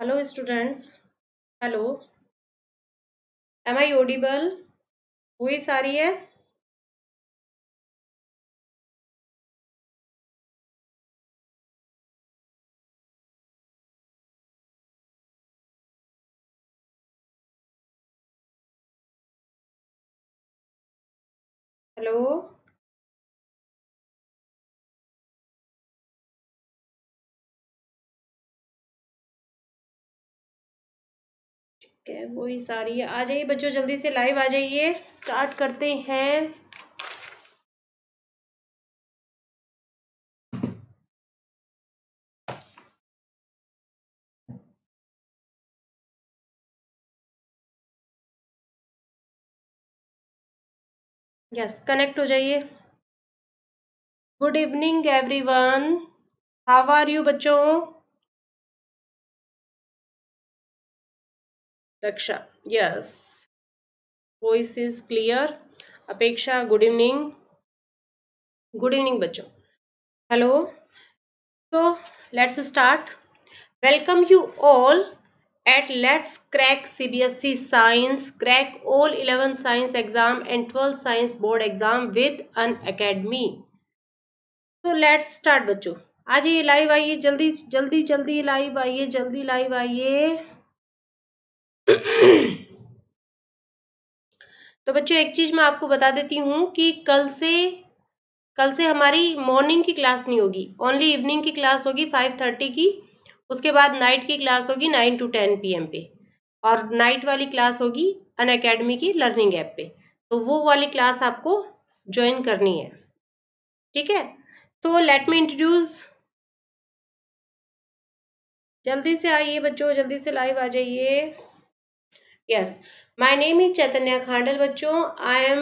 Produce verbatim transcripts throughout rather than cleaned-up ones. Hello students. Hello. Am I audible? Voice आ रही है? Hello. Okay, वो ही सारी है. आ जाइए बच्चों, जल्दी से लाइव आ जाइए. स्टार्ट करते हैं. यस, कनेक्ट हो जाइए. Good evening everyone. How are you बच्चों? Daksha, yes, voice is clear. Apeksha, good evening. Good evening बच्चों. Hello. So let's start. Welcome you all at let's crack CBSE science, crack all eleven science exam and twelfth science board exam with Unacademy. So let's start बच्चों. आज ये live आइए, जल्दी जल्दी जल्दी live आइए, जल्दी लाइव आइए. तो बच्चों एक चीज मैं आपको बता देती हूँ कि कल से कल से हमारी मॉर्निंग की क्लास नहीं होगी, ओनली इवनिंग की क्लास होगी फाइव थर्टी की. उसके बाद नाइट की क्लास होगी nine to ten P M पे, और नाइट वाली क्लास होगी अनअकैडमी की लर्निंग ऐप पे. तो वो वाली क्लास आपको ज्वाइन करनी है, ठीक है? तो लेट मी इंट्रोड्यूस. जल्दी से आइए बच्चों, जल्दी से लाइव आ जाइए. Yes, my name is Chaitanya Khandel बच्चों. I am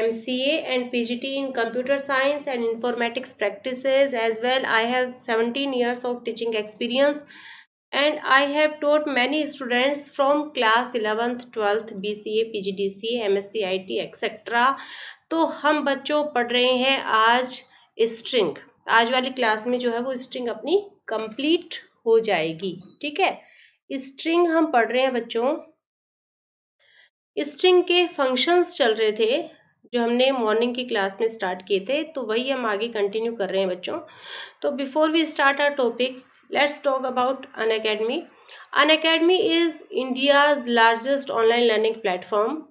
M C A and P G T in Computer Science and Informatics practices as well. I have seventeen years of teaching experience and I have taught many students from class eleventh, twelfth, B C A, P G D, C A, M S C, I T, et cetera. तो हम बच्चों पढ़ रहे हैं आज string. आज वाली class में जो है वो स्ट्रिंग अपनी कंप्लीट हो जाएगी, ठीक है? स्ट्रिंग हम पढ़ रहे हैं बच्चों. स्ट्रिंग के फंक्शंस चल रहे थे जो हमने मॉर्निंग की क्लास में स्टार्ट किए थे, तो वही हम आगे कंटिन्यू कर रहे हैं बच्चों. तो before we start our topic, let's talk about Unacademy. Unacademy is India's largest online learning platform.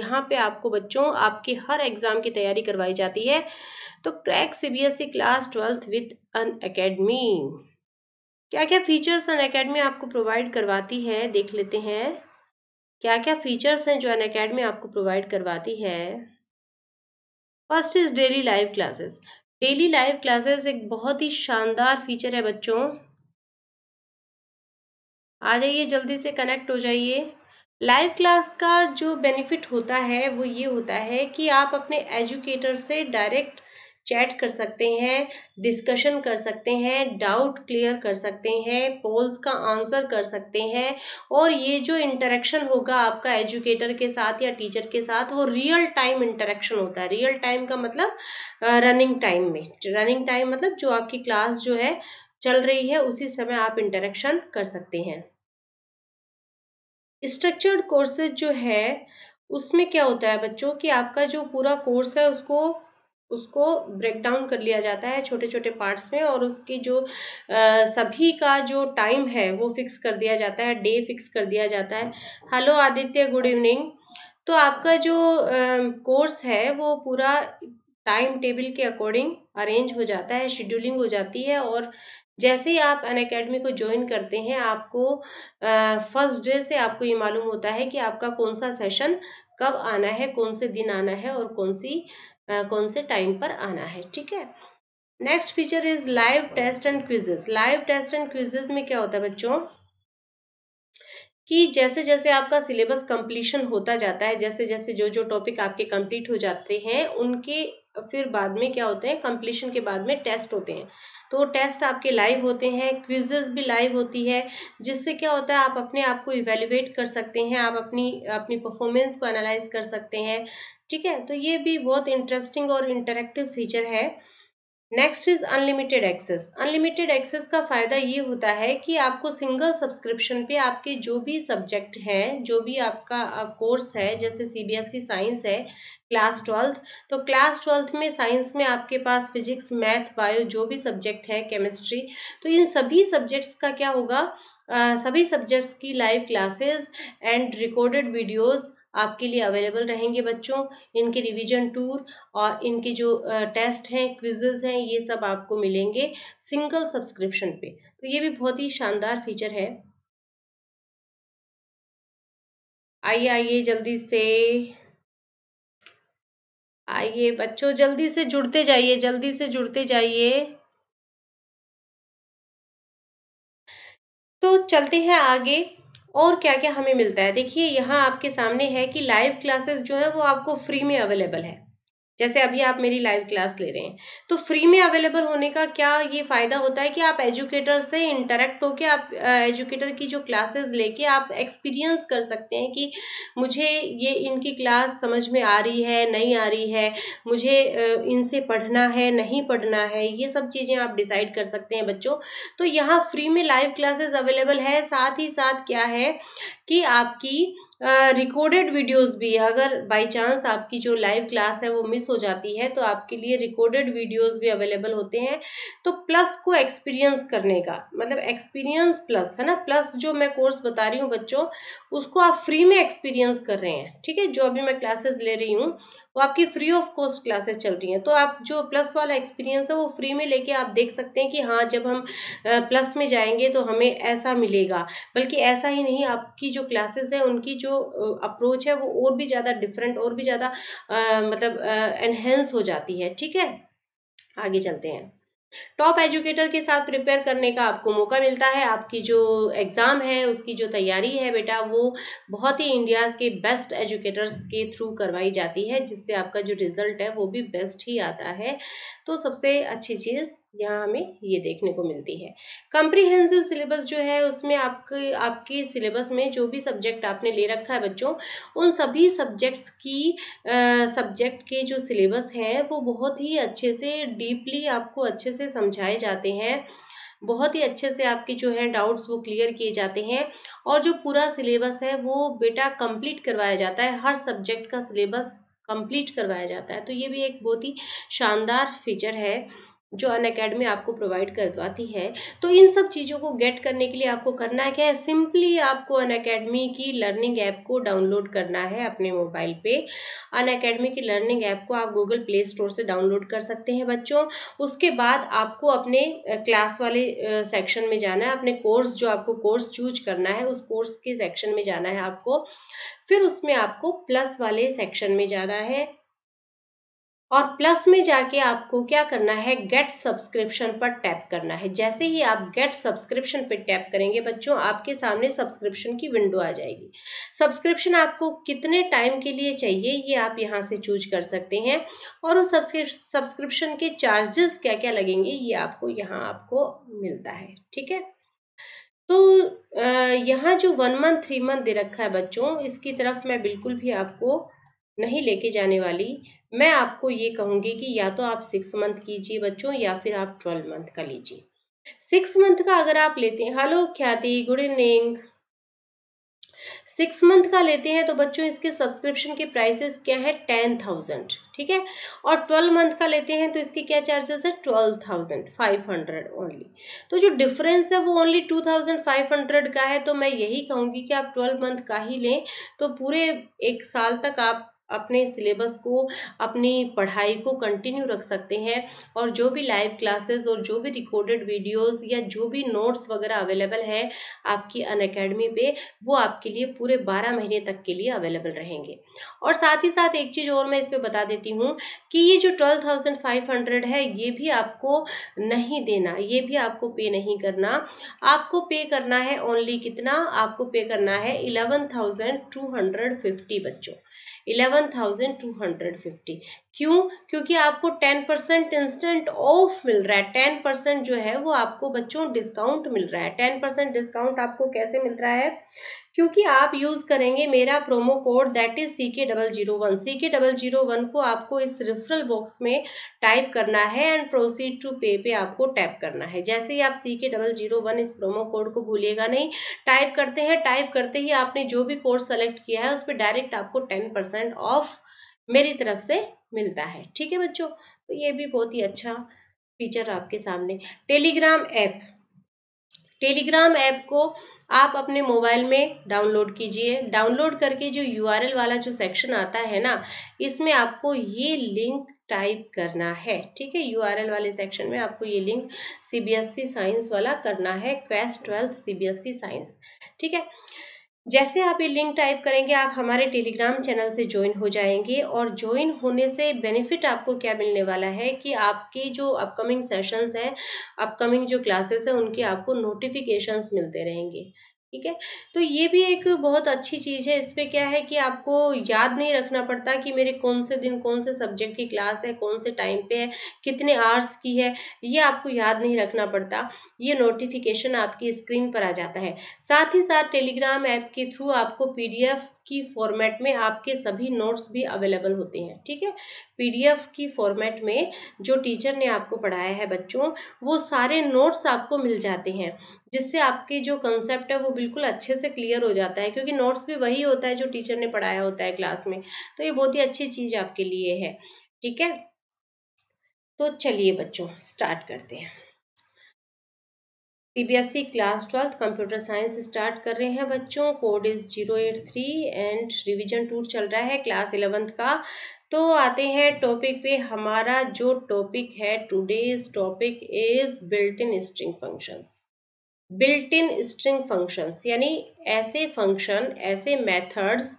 यहाँ पे आपको बच्चों आपके हर एग्जाम की तैयारी करवाई जाती है. तो crack CBSE class twelfth with Unacademy. क्या क्या फीचर्स अनअकैडमी आपको प्रोवाइड करवाती है, देख लेते हैं. क्या क्या फीचर्स हैं जो अनअकैडमी आपको प्रोवाइड करवाती है. First is daily live classes. Daily live classes एक बहुत ही शानदार फीचर है बच्चों. आ जाइए, जल्दी से कनेक्ट हो जाइए. लाइव क्लास का जो बेनिफिट होता है वो ये होता है कि आप अपने एजुकेटर से डायरेक्ट चैट कर सकते हैं, डिस्कशन कर सकते हैं, डाउट क्लियर कर सकते हैं, पोल्स का आंसर कर सकते हैं. और ये जो इंटरेक्शन होगा आपका एजुकेटर के साथ या टीचर के साथ, वो रियल टाइम इंटरेक्शन होता है. रियल टाइम का मतलब रनिंग टाइम में, रनिंग टाइम मतलब जो आपकी क्लास जो है चल रही है उसी समय आप इंटरेक्शन कर सकते हैं. स्ट्रक्चर्ड कोर्सेज जो है उसमें क्या होता है बच्चों कि आपका जो पूरा कोर्स है उसको उसको ब्रेक डाउन कर लिया जाता है छोटे छोटे पार्ट्स में, और उसकी जो आ, सभी का जो टाइम है वो फिक्स कर दिया जाता है, डे फिक्स कर दिया जाता है. Hello Aditya, good evening. तो आपका जो कोर्स है वो पूरा टाइम टेबल के अकॉर्डिंग अरेंज हो जाता है, शेड्यूलिंग हो जाती है. और जैसे ही आप अनअकैडमी को ज्वाइन करते हैं आपको फर्स्ट डे से आपको ये मालूम होता है कि आपका कौन सा सेशन कब आना है, कौन से दिन आना है और कौन सी Uh, कौन से टाइम पर आना है, ठीक है? Next feature is live test and quizzes. Live test and quizzes में क्या होता है बच्चों कि जैसे जैसे आपका सिलेबस कंप्लीशन होता जाता है, जैसे जैसे जो जो टॉपिक आपके कंप्लीट हो जाते हैं उनके फिर बाद में क्या होते हैं, कंप्लीशन के बाद में टेस्ट होते हैं. तो टेस्ट आपके लाइव होते हैं, क्विजेस भी लाइव होती है, जिससे क्या होता है आप अपने आप को इवेल्युएट कर सकते हैं, आप अपनी अपनी परफॉर्मेंस को एनालाइज कर सकते हैं, ठीक है? तो ये भी बहुत इंटरेस्टिंग और इंटरेक्टिव फीचर है. Next is unlimited access. Unlimited access का फ़ायदा ये होता है कि आपको सिंगल सब्सक्रिप्शन पे आपके जो भी सब्जेक्ट हैं, जो भी आपका कोर्स है, जैसे सीबीएसई साइंस है क्लास ट्वेल्थ, तो क्लास ट्वेल्थ में साइंस में आपके पास फिजिक्स, मैथ, बायो जो भी सब्जेक्ट है, केमिस्ट्री, तो इन सभी सब्जेक्ट्स का क्या होगा, आ, सभी सब्जेक्ट्स की live classes and recorded videos आपके लिए अवेलेबल रहेंगे बच्चों। इनके रिवीजन टूर और इनके जो टेस्ट हैं, क्विजेज हैं, ये सब आपको मिलेंगे सिंगल सब्सक्रिप्शन पे, तो ये भी बहुत ही शानदार फीचर है। आइए आइए जल्दी से आइए बच्चों, जल्दी से जुड़ते जाइए, जल्दी से जुड़ते जाइए। तो चलते हैं आगे और क्या क्या हमें मिलता है। देखिए यहाँ आपके सामने है कि लाइव क्लासेस जो है वो आपको फ्री में अवेलेबल है। जैसे अभी आप मेरी लाइव क्लास ले रहे हैं, तो फ्री में अवेलेबल होने का क्या ये फ़ायदा होता है कि आप एजुकेटर से इंटरेक्ट होकर आप एजुकेटर की जो क्लासेस लेके आप एक्सपीरियंस कर सकते हैं कि मुझे ये इनकी क्लास समझ में आ रही है, नहीं आ रही है, मुझे इनसे पढ़ना है, नहीं पढ़ना है, ये सब चीज़ें आप डिसाइड कर सकते हैं बच्चों। तो यहाँ फ्री में लाइव क्लासेस अवेलेबल है। साथ ही साथ क्या है कि आपकी रिकॉर्डेड वीडियोस भी, अगर बाय चांस आपकी जो लाइव क्लास है वो मिस हो जाती है तो आपके लिए रिकॉर्डेड वीडियोस भी अवेलेबल होते हैं। तो प्लस को एक्सपीरियंस करने का मतलब एक्सपीरियंस प्लस है ना, प्लस जो मैं कोर्स बता रही हूँ बच्चों उसको आप फ्री में एक्सपीरियंस कर रहे हैं। ठीक है, जो अभी मैं क्लासेस ले रही हूँ वो आपकी फ्री ऑफ कॉस्ट क्लासेस चल रही हैं, तो आप जो प्लस वाला एक्सपीरियंस है वो फ्री में लेके आप देख सकते हैं कि हाँ जब हम प्लस में जाएंगे तो हमें ऐसा मिलेगा। बल्कि ऐसा ही नहीं, आपकी जो क्लासेस है उनकी जो अप्रोच है वो और भी ज़्यादा डिफरेंट, और भी ज़्यादा मतलब एनहेंस हो जाती है। ठीक है, आगे चलते हैं। टॉप एजुकेटर के साथ प्रिपेयर करने का आपको मौका मिलता है। आपकी जो एग्ज़ाम है उसकी जो तैयारी है बेटा वो बहुत ही इंडिया के बेस्ट एजुकेटर्स के थ्रू करवाई जाती है, जिससे आपका जो रिजल्ट है वो भी बेस्ट ही आता है। तो सबसे अच्छी चीज़ यहाँ हमें ये देखने को मिलती है। कम्प्रीहेंसिव सिलेबस जो है उसमें आपके आपके सिलेबस में जो भी सब्जेक्ट आपने ले रखा है बच्चों उन सभी सब्जेक्ट्स की सब्जेक्ट के जो सिलेबस हैं वो बहुत ही अच्छे से डीपली आपको अच्छे से समझाए जाते हैं। बहुत ही अच्छे से आपके जो है डाउट्स वो क्लियर किए जाते हैं और जो पूरा सिलेबस है वो बेटा कंप्लीट करवाया जाता है। हर सब्जेक्ट का सिलेबस कंप्लीट करवाया जाता है, तो ये भी एक बहुत ही शानदार फीचर है जो अनअकैडमी आपको प्रोवाइड करवाती है। तो इन सब चीज़ों को गेट करने के लिए आपको करना क्या है, सिंपली आपको अनअकैडमी की लर्निंग ऐप को डाउनलोड करना है अपने मोबाइल पे। अनअकैडमी की लर्निंग ऐप को आप गूगल प्ले स्टोर से डाउनलोड कर सकते हैं बच्चों। उसके बाद आपको अपने क्लास वाले सेक्शन में जाना है, अपने कोर्स जो आपको कोर्स चूज करना है उस कोर्स के सेक्शन में जाना है आपको। फिर उसमें आपको प्लस वाले सेक्शन में जाना है और प्लस में जाके आपको क्या करना है, गेट सब्सक्रिप्शन पर टैप करना है। जैसे ही आप गेट सब्सक्रिप्शन पर टैप करेंगे बच्चों आपके सामने सब्सक्रिप्शन की विंडो आ जाएगी। सब्सक्रिप्शन आपको कितने टाइम के लिए चाहिए ये आप यहाँ से चूज कर सकते हैं और उस सब्सक्रिप्शन के चार्जेस क्या क्या लगेंगे ये आपको यहाँ आपको मिलता है। ठीक है, तो यहाँ जो वन मंथ थ्री मंथ दे रखा है बच्चों इसकी तरफ मैं बिल्कुल भी आपको नहीं लेके जाने वाली। मैं आपको ये कहूँगी कि या तो आप सिक्स मंथ कीजिए बच्चों या फिर आप ट्वेल्व मंथ का लीजिए। सिक्स मंथ का अगर आप लेते हैं, हेलो ख्याति गुड इवनिंग, सिक्स मंथ का लेते हैं तो बच्चों इसके सब्सक्रिप्शन के प्राइसेस क्या है, टेन थाउजेंड। ठीक है, और ट्वेल्व मंथ का लेते हैं तो इसके क्या चार्जेस है, twelve thousand five hundred only. तो जो डिफरेंस है वो only two thousand five hundred का है। तो मैं यही कहूँगी कि आप ट्वेल्व मंथ का ही लें, तो पूरे एक साल तक आप अपने सिलेबस को, अपनी पढ़ाई को कंटिन्यू रख सकते हैं और जो भी लाइव क्लासेस और जो भी रिकॉर्डेड वीडियोस या जो भी नोट्स वगैरह अवेलेबल है आपकी अनअकैडमी पे वो आपके लिए पूरे बारह महीने तक के लिए अवेलेबल रहेंगे। और साथ ही साथ एक चीज़ और मैं इसमें बता देती हूँ कि ये जो ट्वेल्व थाउजेंड फाइव हंड्रेड है ये भी आपको नहीं देना, ये भी आपको पे नहीं करना। आपको पे करना है ओनली कितना, आपको पे करना है eleven thousand two hundred fifty बच्चों, eleven thousand two hundred fifty. क्यों? क्योंकि आपको टेन परसेंट इंस्टेंट ऑफ मिल रहा है, टेन परसेंट जो है वो आपको बच्चों डिस्काउंट मिल रहा है। टेन परसेंट डिस्काउंट आपको कैसे मिल रहा है? क्योंकि आप यूज करेंगे मेरा promo code that is C K double zero one. C K double zero one को आपको इस रेफरल बॉक्स में टाइप करना है एंड प्रोसीड टू पे पे आपको टैप करना है। जैसे ही आप C K double zero one इस प्रोमो कोड को भूलिएगा नहीं, टाइप करते हैं, टाइप करते ही आपने जो भी कोर्स सेलेक्ट किया है उस पर डायरेक्ट आपको टेन परसेंट ऑफ मेरी तरफ से मिलता है। ठीक है बच्चों, तो ये भी बहुत ही अच्छा फीचर आपके सामने। टेलीग्राम ऐप, टेलीग्राम ऐप को आप अपने मोबाइल में डाउनलोड कीजिए। डाउनलोड करके जो यूआरएल वाला जो सेक्शन आता है ना, इसमें आपको ये लिंक टाइप करना है। ठीक है, यूआरएल वाले सेक्शन में आपको ये लिंक सीबीएसई साइंस वाला करना है, क्वेस्ट ट्वेल्थ सीबीएसई साइंस। ठीक है, जैसे आप ये लिंक टाइप करेंगे आप हमारे टेलीग्राम चैनल से ज्वाइन हो जाएंगे और ज्वाइन होने से बेनिफिट आपको क्या मिलने वाला है कि आपकी जो अपकमिंग सेशंस हैं, अपकमिंग जो क्लासेस हैं, उनके आपको नोटिफिकेशंस मिलते रहेंगे। ठीक है, तो ये भी एक बहुत अच्छी चीज़ है। इसमें क्या है कि आपको याद नहीं रखना पड़ता कि मेरे कौन से दिन कौन से सब्जेक्ट की क्लास है, कौन से टाइम पे है, कितने आवर्स की है, ये आपको याद नहीं रखना पड़ता। ये नोटिफिकेशन आपकी स्क्रीन पर आ जाता है। साथ ही साथ टेलीग्राम ऐप के थ्रू आपको पीडीएफ की फॉर्मेट में आपके सभी नोट्स भी अवेलेबल होते हैं। ठीक है, पीडीएफ की फॉर्मेट में जो टीचर ने आपको पढ़ाया है बच्चों, वो सारे नोट्स आपको मिल जाते हैं, जिससे आपके जो कंसेप्ट है वो बिल्कुल अच्छे से क्लियर हो जाता है, क्योंकि नोट्स भी वही होता है जो टीचर ने पढ़ाया होता है क्लास में। तो ये बहुत ही अच्छी चीज आपके लिए है। ठीक है, तो चलिए बच्चों स्टार्ट करते हैं। CBSE class twelfth computer science start कर रहे हैं बच्चों। Code is zero eight three and revision two चल रहा है क्लास इलेवेंथ का। तो आते हैं टॉपिक पे। हमारा जो टॉपिक है today's topic is built in string functions. Built in string functions यानी ऐसे फंक्शन, ऐसे मेथड्स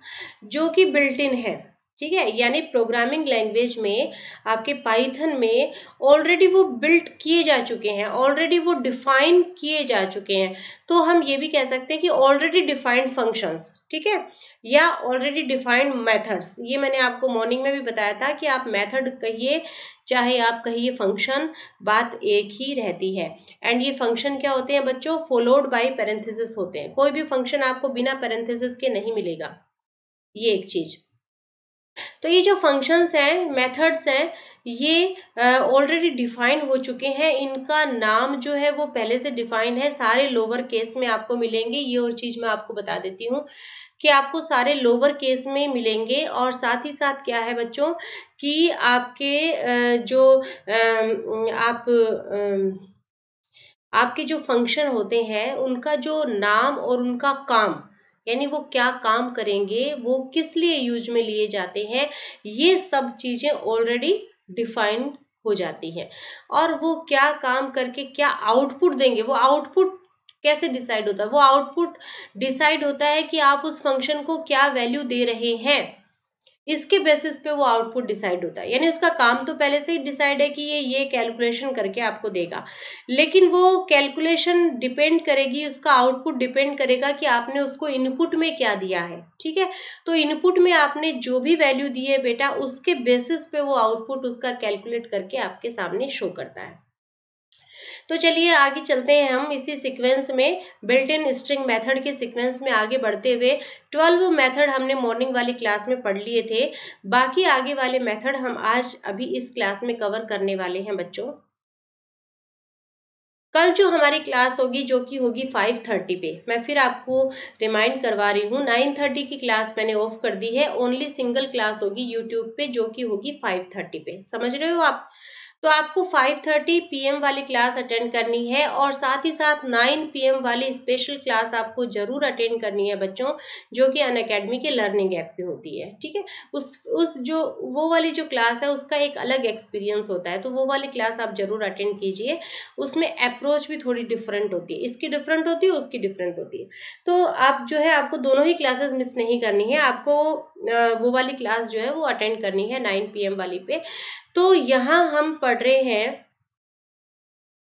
जो कि बिल्ट इन है। ठीक है, यानी प्रोग्रामिंग लैंग्वेज में आपके पाइथन में ऑलरेडी वो बिल्ट किए जा चुके हैं, ऑलरेडी वो डिफाइन किए जा चुके हैं। तो हम ये भी कह सकते हैं कि ऑलरेडी डिफाइंड फंक्शंस। ठीक है, या ऑलरेडी डिफाइंड मेथड्स। ये मैंने आपको मॉर्निंग में भी बताया था कि आप मेथड कहिए चाहे आप कहिए फंक्शन, बात एक ही रहती है। एंड ये फंक्शन क्या होते हैं बच्चों? फॉलोड बाय पैरेंथेसिस होते हैं। कोई भी फंक्शन आपको बिना पैरेंथेसिस के नहीं मिलेगा, ये एक चीज। तो ये जो फंक्शंस हैं, मेथड्स हैं, ये ऑलरेडी uh, डिफाइन हो चुके हैं। इनका नाम जो है वो पहले से डिफाइन है, सारे लोअर केस में आपको मिलेंगे। ये और चीज मैं आपको बता देती हूँ कि आपको सारे लोअर केस में मिलेंगे। और साथ ही साथ क्या है बच्चों कि आपके uh, जो uh, आप uh, आपके जो फंक्शन होते हैं उनका जो नाम और उनका काम, यानी वो क्या काम करेंगे, वो किस लिए यूज में लिए जाते हैं, ये सब चीजें ऑलरेडी डिफाइन हो जाती हैं। और वो क्या काम करके क्या आउटपुट देंगे, वो आउटपुट कैसे डिसाइड होता है? वो आउटपुट डिसाइड होता है कि आप उस फंक्शन को क्या वैल्यू दे रहे हैं, इसके बेसिस पे वो आउटपुट डिसाइड होता है। यानी उसका काम तो पहले से ही डिसाइड है कि ये ये कैलकुलेशन करके आपको देगा, लेकिन वो कैलकुलेशन डिपेंड करेगी, उसका आउटपुट डिपेंड करेगा कि आपने उसको इनपुट में क्या दिया है। ठीक है, तो इनपुट में आपने जो भी वैल्यू दी है बेटा, उसके बेसिस पे वो आउटपुट उसका कैलकुलेट करके आपके सामने शो करता है। तो चलिए आगे चलते हैं हम इसी सीक्वेंस में, बिल्ट इन स्ट्रिंग मेथड के सीक्वेंस में आगे बढ़ते हुए। ट्वेल्व मेथड हमने मॉर्निंग वाली क्लास में पढ़ लिए थे, बाकी आगे वाले मेथड हम आज अभी इस क्लास में कवर करने वाले हैं बच्चों। कल जो हमारी क्लास होगी जो कि होगी फाइव थर्टी पे, मैं फिर आपको रिमाइंड करवा रही हूँ, नाइन थर्टी की क्लास मैंने ऑफ कर दी है। ओनली सिंगल क्लास होगी यूट्यूब पे जो कि होगी फाइव थर्टी पे, समझ रहे हो आप? तो आपको फाइव थर्टी पी एम वाली क्लास अटेंड करनी है और साथ ही साथ नाइन पी एम वाली स्पेशल क्लास आपको जरूर अटेंड करनी है बच्चों, जो कि अनअकैडमी के लर्निंग ऐप पे होती है। ठीक है, उस उस जो वो वाली जो क्लास है उसका एक अलग एक्सपीरियंस होता है, तो वो वाली क्लास आप जरूर अटेंड कीजिए। उसमें अप्रोच भी थोड़ी डिफरेंट होती है, इसकी डिफरेंट होती है, उसकी डिफरेंट होती है। तो आप जो है, आपको दोनों ही क्लासेस मिस नहीं करनी है, आपको वो वाली क्लास जो है वो अटेंड करनी है नाइन पी एम वाली पे। तो यहाँ हम पढ़ रहे हैं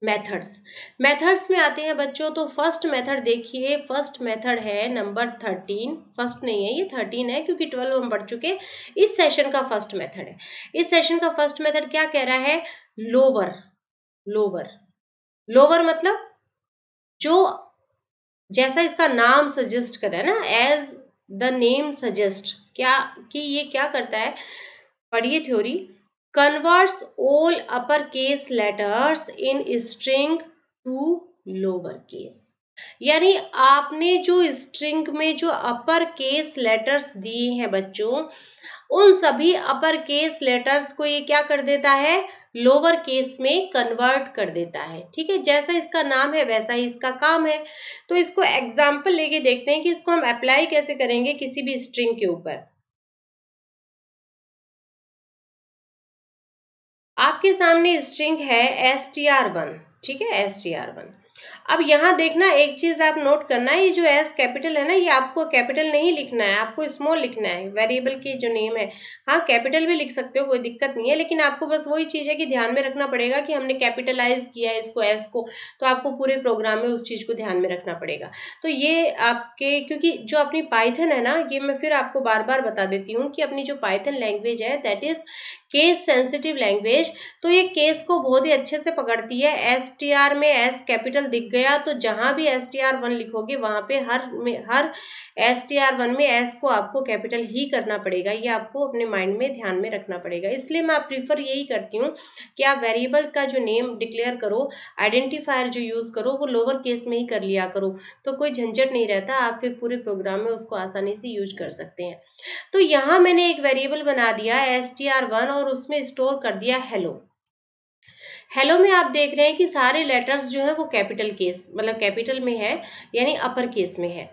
मेथड्स मेथड्स में आते हैं बच्चों। तो फर्स्ट मेथड देखिए, फर्स्ट मेथड है नंबर थर्टीन, फर्स्ट नहीं है ये थर्टीन है क्योंकि ट्वेल्व हम पढ़ चुके। इस सेशन का फर्स्ट मेथड है, इस सेशन का फर्स्ट मेथड क्या कह रहा है, लोअर लोअर लोअर मतलब जो जैसा इसका नाम सजेस्ट कर रहा है ना, एज द नेम सजेस्ट, क्या कि ये क्या करता है, पढ़िए theory, converts all upper case letters in string to lower case, यानी आपने जो स्ट्रिंग में जो अपर केस लेटर्स दिए हैं बच्चों, उन सभी अपर केस लेटर्स को ये क्या कर देता है, लोअर केस में कन्वर्ट कर देता है। ठीक है, जैसा इसका नाम है वैसा ही इसका काम है। तो इसको एग्जाम्पल लेके देखते हैं कि इसको हम अप्लाई कैसे करेंगे किसी भी स्ट्रिंग के ऊपर। आपके सामने स्ट्रिंग है एस टी आर वन, ठीक है एस टी आर वन। अब यहाँ देखना एक चीज आप नोट करना है, ये जो एस कैपिटल है ना, ये आपको कैपिटल नहीं लिखना है, आपको स्मॉल लिखना है। वेरिएबल की जो नेम है, हाँ कैपिटल भी लिख सकते हो, कोई दिक्कत नहीं है, लेकिन आपको बस वही चीज है कि ध्यान में रखना पड़ेगा कि हमने कैपिटलाइज किया है इसको, एस को, तो आपको पूरे प्रोग्राम में उस चीज को ध्यान में रखना पड़ेगा। तो ये आपके, क्योंकि जो अपनी पाइथन है ना, ये मैं फिर आपको बार बार बता देती हूँ कि अपनी जो पाइथन लैंग्वेज है that is case sensitive language, तो ये केस को बहुत ही अच्छे से पकड़ती है। एस टी आर में एस कैपिटल दिख गया तो जहां भी एस टी आर वन लिखोगे वहां पे हर हर एस टी आर वन में एस को आपको कैपिटल ही करना पड़ेगा, ये आपको अपने माइंड में ध्यान में रखना पड़ेगा। इसलिए मैं प्रीफर यही करती हूँ कि आप वेरिएबल का जो नेम डिक्लेयर करो, आइडेंटिफायर जो यूज करो वो लोअर केस में ही कर लिया करो, तो कोई झंझट नहीं रहता, आप फिर पूरे प्रोग्राम में उसको आसानी से यूज कर सकते हैं। तो यहाँ मैंने एक वेरिएबल बना दिया एस टी आर वन और उसमें स्टोर कर दिया हेलो। हेलो में आप देख रहे हैं कि सारे लेटर्स जो है वो कैपिटल केस मतलब कैपिटल में है, यानी अपर केस में है।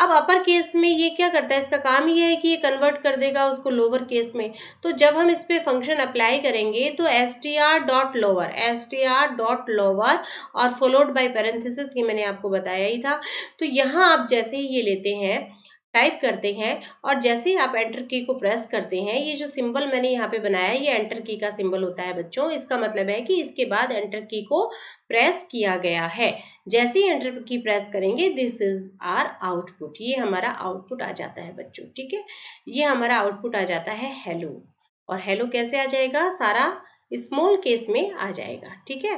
अब अपर केस में ये क्या करता है, इसका काम ये है कि ये कन्वर्ट कर देगा उसको लोअर केस में। तो जब हम इस पे फंक्शन अप्लाई करेंगे तो S T R dot lower S T R dot lower और फॉलोड बाय पैरेंथेसिस, ये मैंने आपको बताया ही था। तो यहाँ आप जैसे ही ये लेते हैं, टाइप करते हैं और जैसे ही आप एंटर की को प्रेस करते हैं, ये जो सिंबल मैंने यहाँ पे बनाया है ये एंटर की का सिंबल होता है बच्चों। इसका मतलब है कि इसके बाद एंटर की को प्रेस किया गया है। जैसे ही एंटर की प्रेस करेंगे दिस इज आर आउटपुट, ये हमारा आउटपुट आ जाता है बच्चों। ठीक है, ये हमारा आउटपुट आ जाता है हेलो, और हेलो कैसे आ जाएगा, सारा स्मॉल केस में आ जाएगा। ठीक है,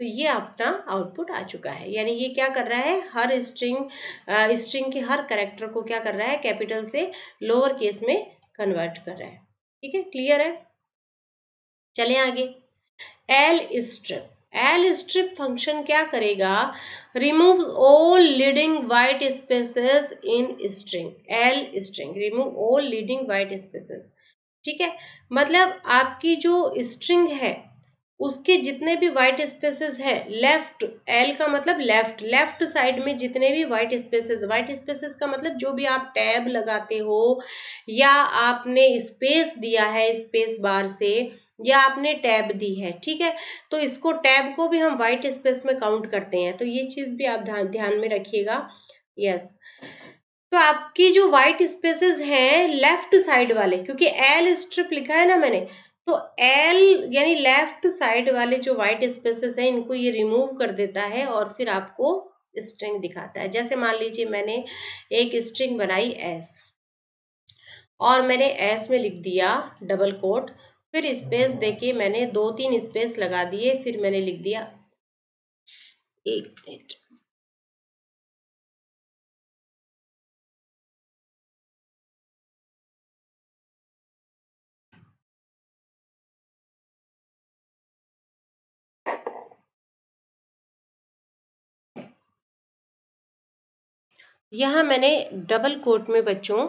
तो ये अपना आउटपुट आ चुका है, यानी ये क्या कर रहा है, हर स्ट्रिंग स्ट्रिंग के हर कैरेक्टर को क्या कर रहा है, कैपिटल से लोअर केस में कन्वर्ट कर रहा है। ठीक है, क्लियर है, चलें आगे। L strip L strip function क्या करेगा, remove all leading white spaces in string. L string remove all leading white spaces. ठीक है, मतलब आपकी जो स्ट्रिंग है उसके जितने भी वाइट स्पेसेस हैं, लेफ्ट, एल का मतलब लेफ्ट, लेफ्ट साइड में जितने भी वाइट स्पेसेस, वाइट स्पेसेस का मतलब जो भी आप टैब लगाते हो या आपने स्पेस दिया है स्पेस बार से, या आपने टैब दी है। ठीक है, तो इसको टैब को भी हम वाइट स्पेस में काउंट करते हैं, तो ये चीज भी आप ध्यान में रखिएगा। यस, तो आपकी जो वाइट स्पेसेस हैं लेफ्ट साइड वाले, क्योंकि एल स्ट्रिप लिखा है ना मैंने, तो एल यानी लेफ्ट साइड वाले जो वाइट स्पेसेस हैं इनको ये रिमूव कर देता है और फिर आपको स्ट्रिंग दिखाता है। जैसे मान लीजिए मैंने एक स्ट्रिंग बनाई एस और मैंने एस में लिख दिया डबल कोट, फिर स्पेस देके मैंने दो तीन स्पेस लगा दिए, फिर मैंने लिख दिया एक मिनट यहाँ मैंने डबल कोट में बच्चों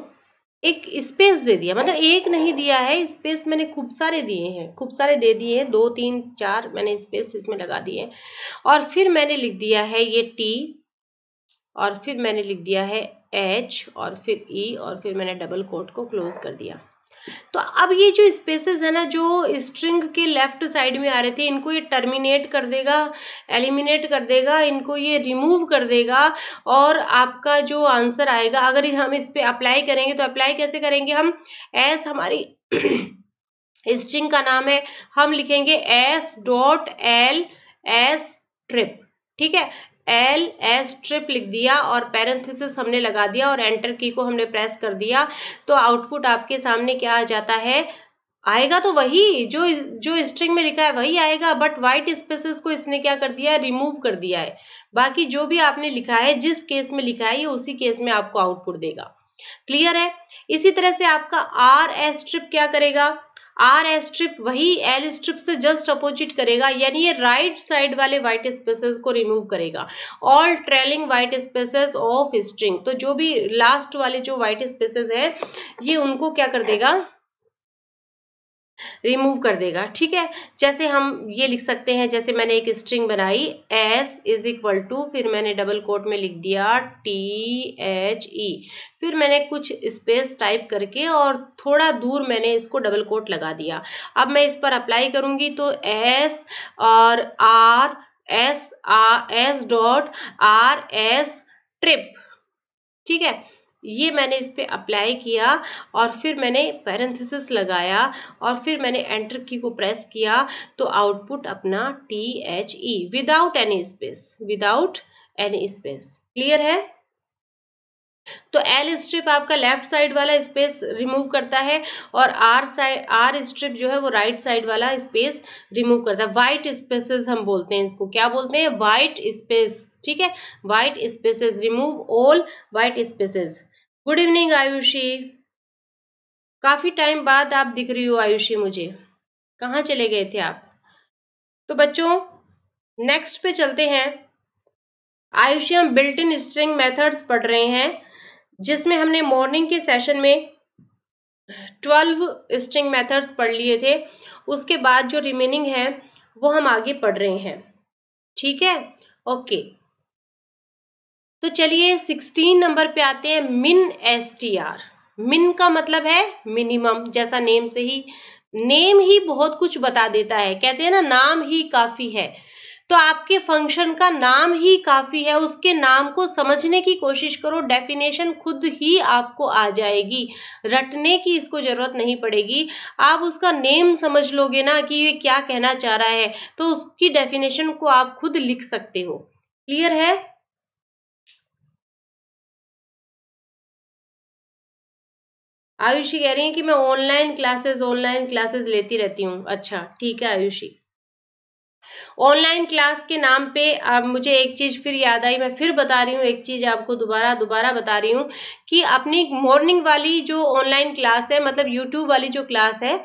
एक स्पेस दे दिया, मतलब एक नहीं दिया है स्पेस, मैंने खूब सारे दिए हैं, खूब सारे दे दिए हैं, दो तीन चार मैंने स्पेस इसमें लगा दिए हैं, और फिर मैंने लिख दिया है ये टी और फिर मैंने लिख दिया है एच और फिर ई और फिर मैंने डबल कोट को क्लोज कर दिया। तो अब ये जो स्पेसेस है ना जो स्ट्रिंग के लेफ्ट साइड में आ रहे थे, इनको ये टर्मिनेट कर देगा, एलिमिनेट कर देगा, इनको ये रिमूव कर देगा और आपका जो आंसर आएगा, अगर हम इस पे अप्लाई करेंगे तो अप्लाई कैसे करेंगे, हम एस हमारी स्ट्रिंग का नाम है, हम लिखेंगे S dot L strip, ठीक है, एल एस ट्रिप लिख दिया और पैरेंथेसिस हमने लगा दिया और एंटर की को हमने प्रेस कर दिया, तो आउटपुट आपके सामने क्या आ जाता है, आएगा तो वही जो जो स्ट्रिंग में लिखा है वही आएगा, बट व्हाइट स्पेसेस को इसने क्या कर दिया है, रिमूव कर दिया है। बाकी जो भी आपने लिखा है, जिस केस में लिखा है, ये उसी केस में आपको आउटपुट देगा। क्लियर है। इसी तरह से आपका आर एस ट्रिप क्या करेगा, आर एस ट्रिप वही एल स्ट्रिप से जस्ट अपोजिट करेगा, यानी ये राइट साइड वाले व्हाइट स्पेसेस को रिमूव करेगा। All trailing white spaces of string, तो जो भी लास्ट वाले जो व्हाइट स्पेसेस है ये उनको क्या कर देगा, रिमूव कर देगा। ठीक है, जैसे हम ये लिख सकते हैं, जैसे मैंने एक स्ट्रिंग बनाई एस इज इक्वल टू, फिर मैंने डबल कोट में लिख दिया टी एच ई, फिर मैंने कुछ स्पेस टाइप करके और थोड़ा दूर मैंने इसको डबल कोट लगा दिया। अब मैं इस पर अप्लाई करूंगी तो एस और R S R S dot R strip, ठीक है, ये मैंने इस पर अप्लाई किया और फिर मैंने पैरेंथेसिस लगाया और फिर मैंने एंटर की को प्रेस किया, तो आउटपुट अपना T H E without any space, without any space. Clear है। तो एल स्ट्रिप आपका लेफ्ट साइड वाला स्पेस रिमूव करता है और आर साइड आर स्ट्रिप जो है वो राइट साइड वाला स्पेस रिमूव करता है। वाइट स्पेसेस हम बोलते हैं इसको, क्या बोलते हैं, वाइट स्पेस। ठीक है, white spaces, remove all white spaces. Good evening Ayushi, काफी टाइम बाद आप दिख रही हो आयुषी, मुझे कहाँ चले गए थे आप। तो बच्चों नेक्स्ट पे चलते हैं। आयुषी, हम बिल्ट इन स्ट्रिंग मेथड्स पढ़ रहे हैं, जिसमें हमने मॉर्निंग के सेशन में ट्वेल्व स्ट्रिंग मेथड्स पढ़ लिए थे। उसके बाद जो रिमेनिंग है वो हम आगे पढ़ रहे हैं। ठीक है, ओके। तो चलिए सोलह नंबर पे आते हैं, मिन एस टी आर। मिन का मतलब है मिनिमम, जैसा नेम से ही, नेम ही बहुत कुछ बता देता है, कहते हैं ना नाम ही काफी है। तो आपके फंक्शन का नाम ही काफी है, उसके नाम को समझने की कोशिश करो, डेफिनेशन खुद ही आपको आ जाएगी, रटने की इसको जरूरत नहीं पड़ेगी। आप उसका नेम समझ लोगे ना कि ये क्या कहना चाह रहा है, तो उसकी डेफिनेशन को आप खुद लिख सकते हो। क्लियर है। आयुषी कह रही है कि मैं ऑनलाइन क्लासेस ऑनलाइन क्लासेस लेती रहती हूँ। अच्छा, ठीक है आयुषी। ऑनलाइन क्लास के नाम पे अब मुझे एक चीज फिर याद आई, मैं फिर बता रही हूँ एक चीज आपको, दोबारा दोबारा बता रही हूँ कि अपनी मॉर्निंग वाली जो ऑनलाइन क्लास है, मतलब यूट्यूब वाली जो क्लास है,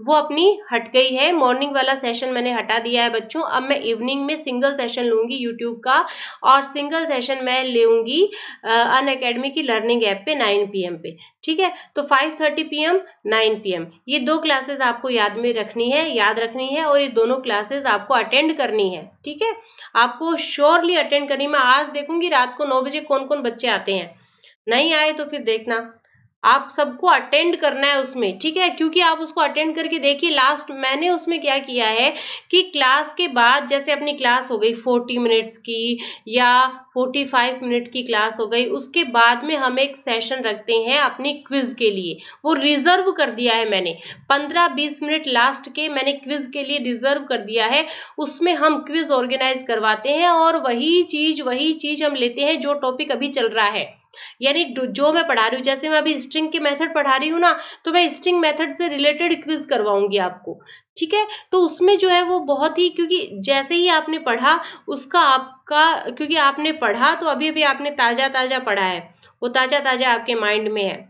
वो अपनी हट गई है। मॉर्निंग वाला सेशन मैंने हटा दिया है बच्चों। अब मैं इवनिंग में सिंगल सेशन लूंगी यूट्यूब का, और सिंगल सेशन मैं लूंगी अनअकैडमी की लर्निंग ऐप पे नाइन पी एम पे। ठीक है, तो five thirty P M, nine P M, ये दो क्लासेस आपको याद में रखनी है, याद रखनी है और ये दोनों क्लासेस आपको अटेंड करनी है। ठीक है, आपको श्योरली अटेंड करनी। मैं आज देखूंगी रात को नौ बजे कौन कौन बच्चे आते हैं, नहीं आए तो फिर देखना, आप सबको अटेंड करना है उसमें। ठीक है, क्योंकि आप उसको अटेंड करके देखिए। लास्ट मैंने उसमें क्या किया है कि क्लास के बाद, जैसे अपनी क्लास हो गई चालीस मिनट्स की या पैंतालीस मिनट की क्लास हो गई, उसके बाद में हम एक सेशन रखते हैं अपनी क्विज के लिए। वो रिजर्व कर दिया है मैंने, पंद्रह बीस मिनट लास्ट के मैंने क्विज के लिए रिजर्व कर दिया है। उसमें हम क्विज ऑर्गेनाइज करवाते हैं और वही चीज वही चीज हम लेते हैं जो टॉपिक अभी चल रहा है, यानी जो मैं पढ़ा रही हूँ। जैसे मैं अभी स्ट्रिंग के मेथड पढ़ा रही हूँ ना, तो मैं स्ट्रिंग मेथड से रिलेटेड क्विज करवाऊंगी आपको। ठीक है, तो उसमें जो है वो बहुत ही, क्योंकि जैसे ही आपने पढ़ा उसका आपका, क्योंकि आपने पढ़ा तो अभी अभी आपने ताजा ताजा पढ़ा है, वो ताजा ताजा आपके माइंड में है,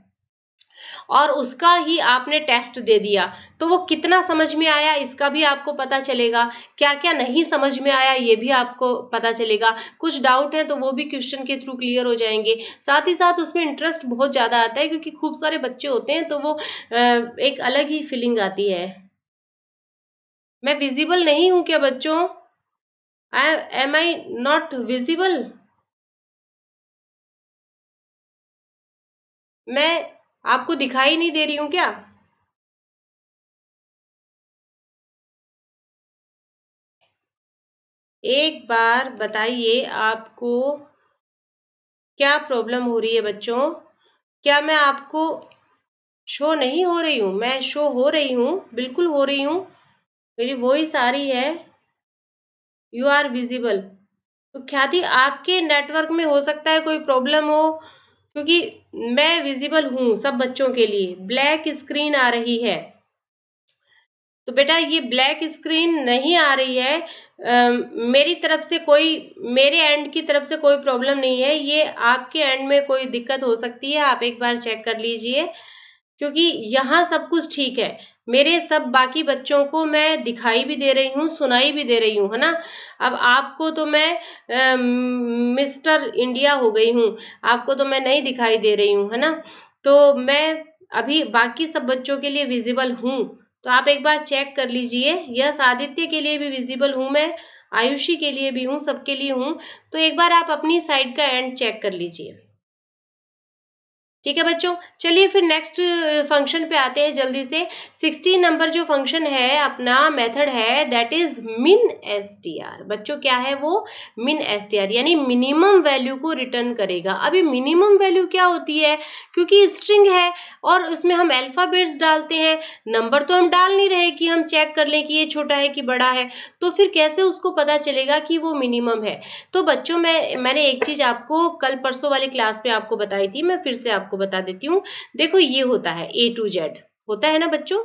और उसका ही आपने टेस्ट दे दिया, तो वो कितना समझ में आया इसका भी आपको पता चलेगा, क्या क्या नहीं समझ में आया ये भी आपको पता चलेगा। कुछ डाउट है तो वो भी क्वेश्चन के थ्रू क्लियर हो जाएंगे। साथ ही साथ उसमें इंटरेस्ट बहुत ज़्यादा आता है, क्योंकि खूब सारे बच्चे होते हैं तो वो एक अलग ही फीलिंग आती है। मैं विजिबल नहीं हूँ क्या बच्चों? I am I not visible? मैं आपको दिखाई नहीं दे रही हूं क्या? एक बार बताइए आपको क्या प्रॉब्लम हो रही है बच्चों? क्या मैं आपको शो नहीं हो रही हूं? मैं शो हो रही हूं, बिल्कुल हो रही हूं, मेरी वॉइस आ रही है। यू आर विजिबल, तो ख्याति आपके नेटवर्क में हो सकता है कोई प्रॉब्लम हो, क्योंकि मैं विजिबल हूं सब बच्चों के लिए। ब्लैक स्क्रीन आ रही है, तो बेटा ये ब्लैक स्क्रीन नहीं आ रही है, आ, मेरी तरफ से कोई, मेरे एंड की तरफ से कोई प्रॉब्लम नहीं है, ये आपके एंड में कोई दिक्कत हो सकती है। आप एक बार चेक कर लीजिए, क्योंकि यहाँ सब कुछ ठीक है। मेरे सब बाकी बच्चों को मैं दिखाई भी दे रही हूँ, सुनाई भी दे रही हूँ, है ना। अब आपको तो मैं आ, मिस्टर इंडिया हो गई हूँ, आपको तो मैं नहीं दिखाई दे रही हूँ, है ना। तो मैं अभी बाकी सब बच्चों के लिए विजिबल हूँ, तो आप एक बार चेक कर लीजिए। यस, आदित्य के लिए भी विजिबल हूँ मैं, आयुषी के लिए भी हूँ, सबके लिए हूँ। तो एक बार आप अपनी साइड का एंड चेक कर लीजिए। ठीक है बच्चों, चलिए फिर नेक्स्ट फंक्शन पे आते हैं जल्दी से। सिक्सटीन नंबर जो फंक्शन है अपना मेथड है, दैट इज मिन एसटीआर। बच्चों क्या है वो? मिन एसटीआर, यानी मिनिमम वैल्यू को रिटर्न करेगा। अभी मिनिमम वैल्यू क्या होती है? क्योंकि स्ट्रिंग है और उसमें हम अल्फाबेट्स डालते हैं, नंबर तो हम डाल नहीं रहे कि हम चेक कर लें कि ये छोटा है कि बड़ा है, तो फिर कैसे उसको पता चलेगा कि वो मिनिमम है। तो बच्चों मैं मैंने एक चीज आपको कल परसों वाली क्लास में आपको बताई थी, मैं फिर से आपको को बता देती हूँ। देखो ये होता है ए टू जेड, होता है ना बच्चों,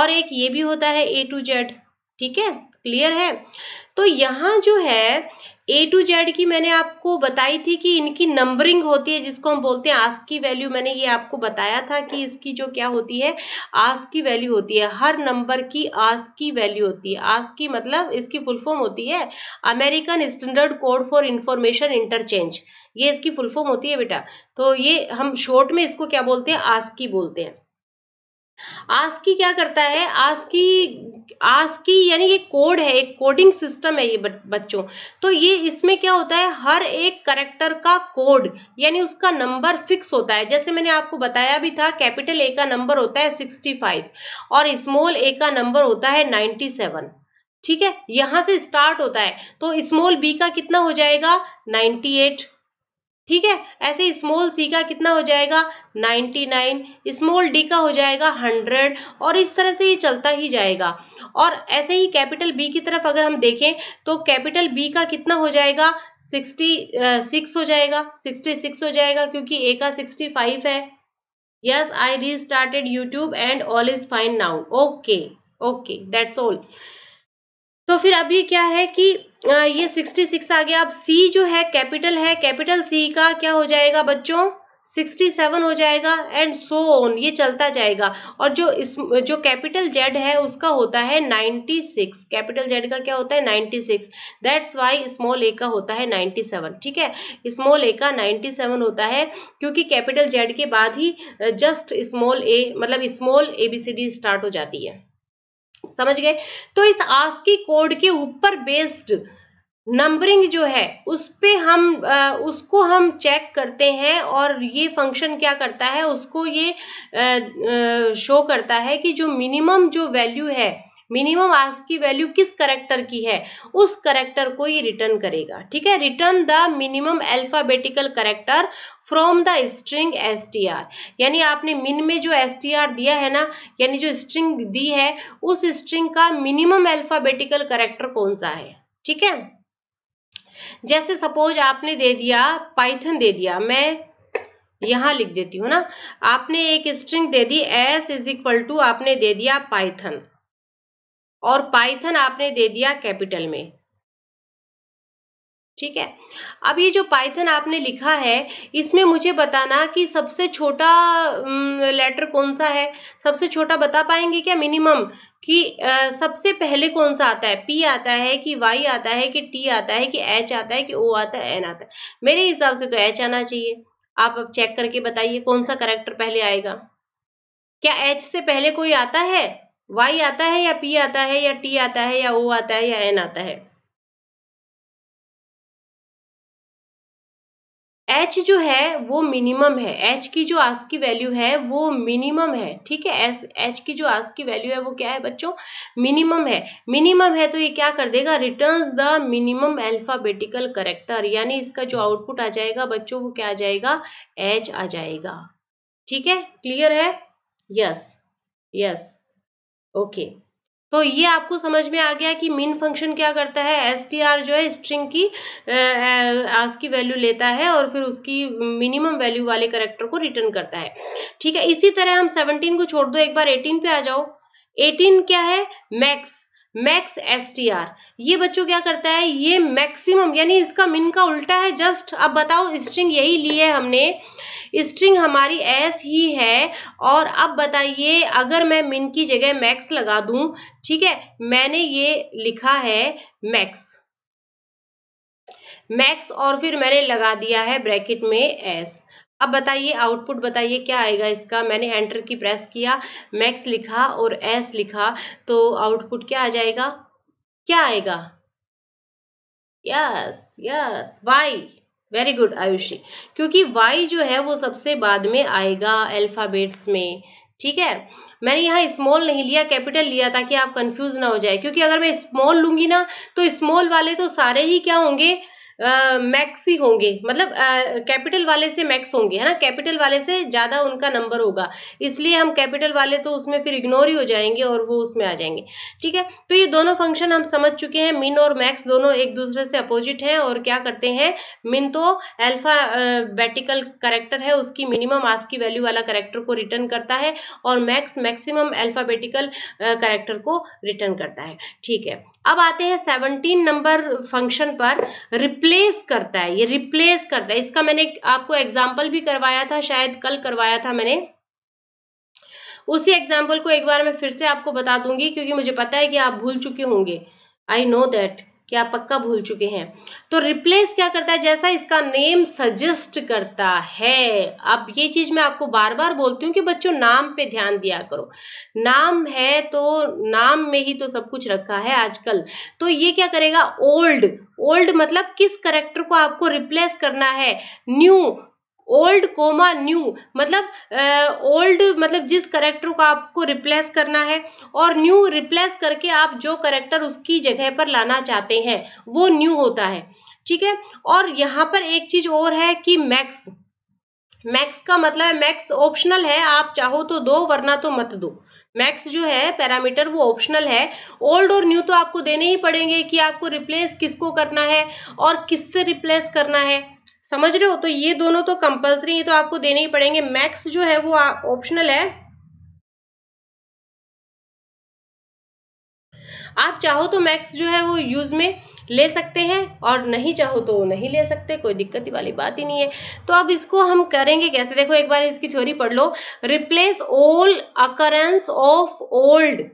और एक ये भी होता है ए टू जेड। ठीक है, क्लियर है? तो यहाँ जो है ए टू जेड की मैंने आपको बताई थी कि इनकी नंबरिंग होती है, जिसको हम बोलते हैं आस्की वैल्यू। मैंने ये आपको बताया था कि इसकी जो क्या होती है, आस्की वैल्यू होती है। हर नंबर की आस्की वैल्यू होती है। आस्की मतलब इसकी फुल फॉर्म होती है American standard code for information interchange, ये इसकी फुल फॉर्म होती है बेटा। तो ये हम शॉर्ट में इसको क्या बोलते हैं? आस्की बोलते हैं। आस्की क्या करता है? आस्की आस्की यानी ये कोड है, एक कोडिंग सिस्टम है ये बच्चों। तो ये इसमें क्या होता है, हर एक कैरेक्टर का कोड यानी उसका नंबर फिक्स होता है। जैसे मैंने आपको बताया भी था, कैपिटल ए का नंबर होता है सिक्सटी फाइव और स्मॉल ए का नंबर होता है नाइन्टी सेवन। ठीक है, यहां से स्टार्ट होता है। तो स्मॉल बी का कितना हो जाएगा? Ninety eight. ठीक है, ऐसे स्मॉल सी का कितना हो जाएगा? Ninety nine. स्मॉल डी का हो जाएगा हंड्रेड, और इस तरह से ये चलता ही जाएगा। और ऐसे ही कैपिटल बी की तरफ अगर हम देखें तो कैपिटल बी का कितना हो जाएगा? सिक्सटी सिक्स हो जाएगा, सिक्सटी सिक्स हो जाएगा, क्योंकि ए का सिक्सटी फाइव है। Yes, I restarted YouTube and all is fine now. Okay okay, that's all. तो फिर अब ये क्या है कि ये सिक्सटी सिक्स आ गया। अब सी जो है कैपिटल है, कैपिटल सी का क्या हो जाएगा बच्चों? सिक्सटी सेवन हो जाएगा, एंड सो ऑन, ये चलता जाएगा। और जो इस जो कैपिटल जेड है उसका होता है नाइन्टी सिक्स। कैपिटल जेड का क्या होता है? Ninety six. That's why small A का होता है नाइन्टी सेवन। ठीक है, स्मॉल ए का नाइन्टी सेवन होता है, क्योंकि कैपिटल जेड के बाद ही जस्ट स्मॉल ए मतलब small A B C D start हो जाती है। समझ गए? तो इस आस्की कोड के ऊपर बेस्ड नंबरिंग जो है उस पे हम आ, उसको हम चेक करते हैं, और ये फंक्शन क्या करता है, उसको ये आ, आ, शो करता है कि जो मिनिमम जो वैल्यू है, मिनिमम आस्की वैल्यू किस करेक्टर की है, उस करेक्टर को ये रिटर्न करेगा। ठीक है, return the minimum alphabetical character from the string S T R. यानी आपने मिन में जो एस टी आर दिया है ना, यानी जो स्ट्रिंग दी है, उस स्ट्रिंग का मिनिमम अल्फाबेटिकल करेक्टर कौन सा है। ठीक है, जैसे सपोज आपने दे दिया पाइथन दे दिया, मैं यहां लिख देती हूँ ना, आपने एक स्ट्रिंग दे दी एस इज इक्वल टू, आपने दे दिया पाइथन, और पाइथन आपने दे दिया कैपिटल में। ठीक है, अब ये जो पाइथन आपने लिखा है, इसमें मुझे बताना कि सबसे छोटा लेटर कौन सा है। सबसे छोटा बता पाएंगे क्या? मिनिमम कि आ, सबसे पहले कौन सा आता है? पी आता है कि वाई आता है कि टी आता है कि एच आता है कि ओ आता है, एन आता है? मेरे हिसाब से तो एच आना चाहिए। आप अब चेक करके बताइए कौन सा करेक्टर पहले आएगा। क्या एच से पहले कोई आता है? वाई आता है या पी आता है या टी आता है या ओ आता है या एन आता है? एच जो है वो मिनिमम है, एच की जो आस्की वैल्यू है वो मिनिमम है। ठीक है, एच की जो आस्की वैल्यू है वो क्या है बच्चों? मिनिमम है। मिनिमम है तो ये क्या कर देगा? Returns the minimum alphabetical character, यानी इसका जो आउटपुट आ जाएगा बच्चों वो क्या आ जाएगा? एच आ जाएगा। ठीक है, क्लियर है? Yes yes, okay okay. तो ये आपको समझ में आ गया कि मेन फंक्शन क्या करता है। एसटीआर जो है स्ट्रिंग की आस्की वैल्यू लेता है और फिर उसकी मिनिमम वैल्यू वाले कैरेक्टर को रिटर्न करता है। ठीक है, इसी तरह हम सत्रह को छोड़ दो, एक बार अठारह पे आ जाओ। अठारह क्या है? Max, max STR. ये बच्चों क्या करता है, ये मैक्सिमम यानी इसका मिन का उल्टा है। जस्ट अब बताओ, स्ट्रिंग यही ली है हमने, स्ट्रिंग हमारी एस ही है, और अब बताइए अगर मैं मिन की जगह मैक्स लगा दूं, ठीक है, मैंने ये लिखा है मैक्स, मैक्स और फिर मैंने लगा दिया है ब्रैकेट में एस। अब बताइए आउटपुट बताइए क्या आएगा इसका। मैंने एंटर की प्रेस किया, मैक्स लिखा और एस लिखा, तो आउटपुट क्या आ जाएगा, क्या आएगा? Yes yes Y, very good Ayushi, क्योंकि वाई जो है वो सबसे बाद में आएगा अल्फाबेट्स में। ठीक है, मैंने यहाँ स्मॉल नहीं लिया, कैपिटल लिया ताकि आप कंफ्यूज ना हो जाए, क्योंकि अगर मैं स्मॉल लूंगी ना तो स्मॉल वाले तो सारे ही क्या होंगे, मैक्स uh, ही होंगे, मतलब कैपिटल uh, वाले से मैक्स होंगे, है ना, कैपिटल वाले से ज्यादा उनका नंबर होगा, इसलिए हम कैपिटल वाले तो उसमें फिर इग्नोर ही हो जाएंगे और वो उसमें आ जाएंगे। ठीक है, तो ये दोनों फंक्शन हम समझ चुके हैं। मिन और मैक्स दोनों एक दूसरे से अपोजिट हैं और क्या करते हैं, मिन तो अल्फाबेटिकल करेक्टर है, उसकी मिनिमम आस्की वैल्यू वाला करेक्टर को रिटर्न करता है, और मैक्स मैक्सिमम अल्फाबेटिकल करेक्टर को रिटर्न करता है। ठीक है, अब आते हैं सत्रह नंबर फंक्शन पर, रिप्लेस करता है, ये रिप्लेस करता है। इसका मैंने आपको एग्जाम्पल भी करवाया था, शायद कल करवाया था मैंने, उसी एग्जाम्पल को एक बार मैं फिर से आपको बता दूंगी, क्योंकि मुझे पता है कि आप भूल चुके होंगे, आई नो दैट कि आप पक्का भूल चुके हैं। तो रिप्लेस क्या करता है, जैसा इसका नेम सजेस्ट करता है। अब ये चीज मैं आपको बार बार बोलती हूँ कि बच्चों नाम पे ध्यान दिया करो, नाम है तो नाम में ही तो सब कुछ रखा है आजकल। तो ये क्या करेगा, ओल्ड, ओल्ड मतलब किस करेक्टर को आपको रिप्लेस करना है, न्यू, ओल्ड कोमा न्यू, मतलब ओल्ड uh, मतलब जिस करेक्टर को आपको रिप्लेस करना है, और न्यू रिप्लेस करके आप जो करेक्टर उसकी जगह पर लाना चाहते हैं वो न्यू होता है। ठीक है, और यहाँ पर एक चीज और है कि मैक्स, मैक्स का मतलब मैक्स ऑप्शनल है, आप चाहो तो दो वरना तो मत दो। मैक्स जो है पैरामीटर वो ऑप्शनल है। ओल्ड और न्यू तो आपको देने ही पड़ेंगे कि आपको रिप्लेस किसको करना है और किससे रिप्लेस करना है, समझ रहे हो। तो ये दोनों तो कंपल्सरी, ये तो आपको देने ही पड़ेंगे। मैक्स जो है वो ऑप्शनल है, आप चाहो तो मैक्स जो है वो यूज में ले सकते हैं और नहीं चाहो तो नहीं ले सकते, कोई दिक्कत वाली बात ही नहीं है। तो अब इसको हम करेंगे कैसे, देखो एक बार इसकी थ्योरी पढ़ लो। Replace all occurrence of old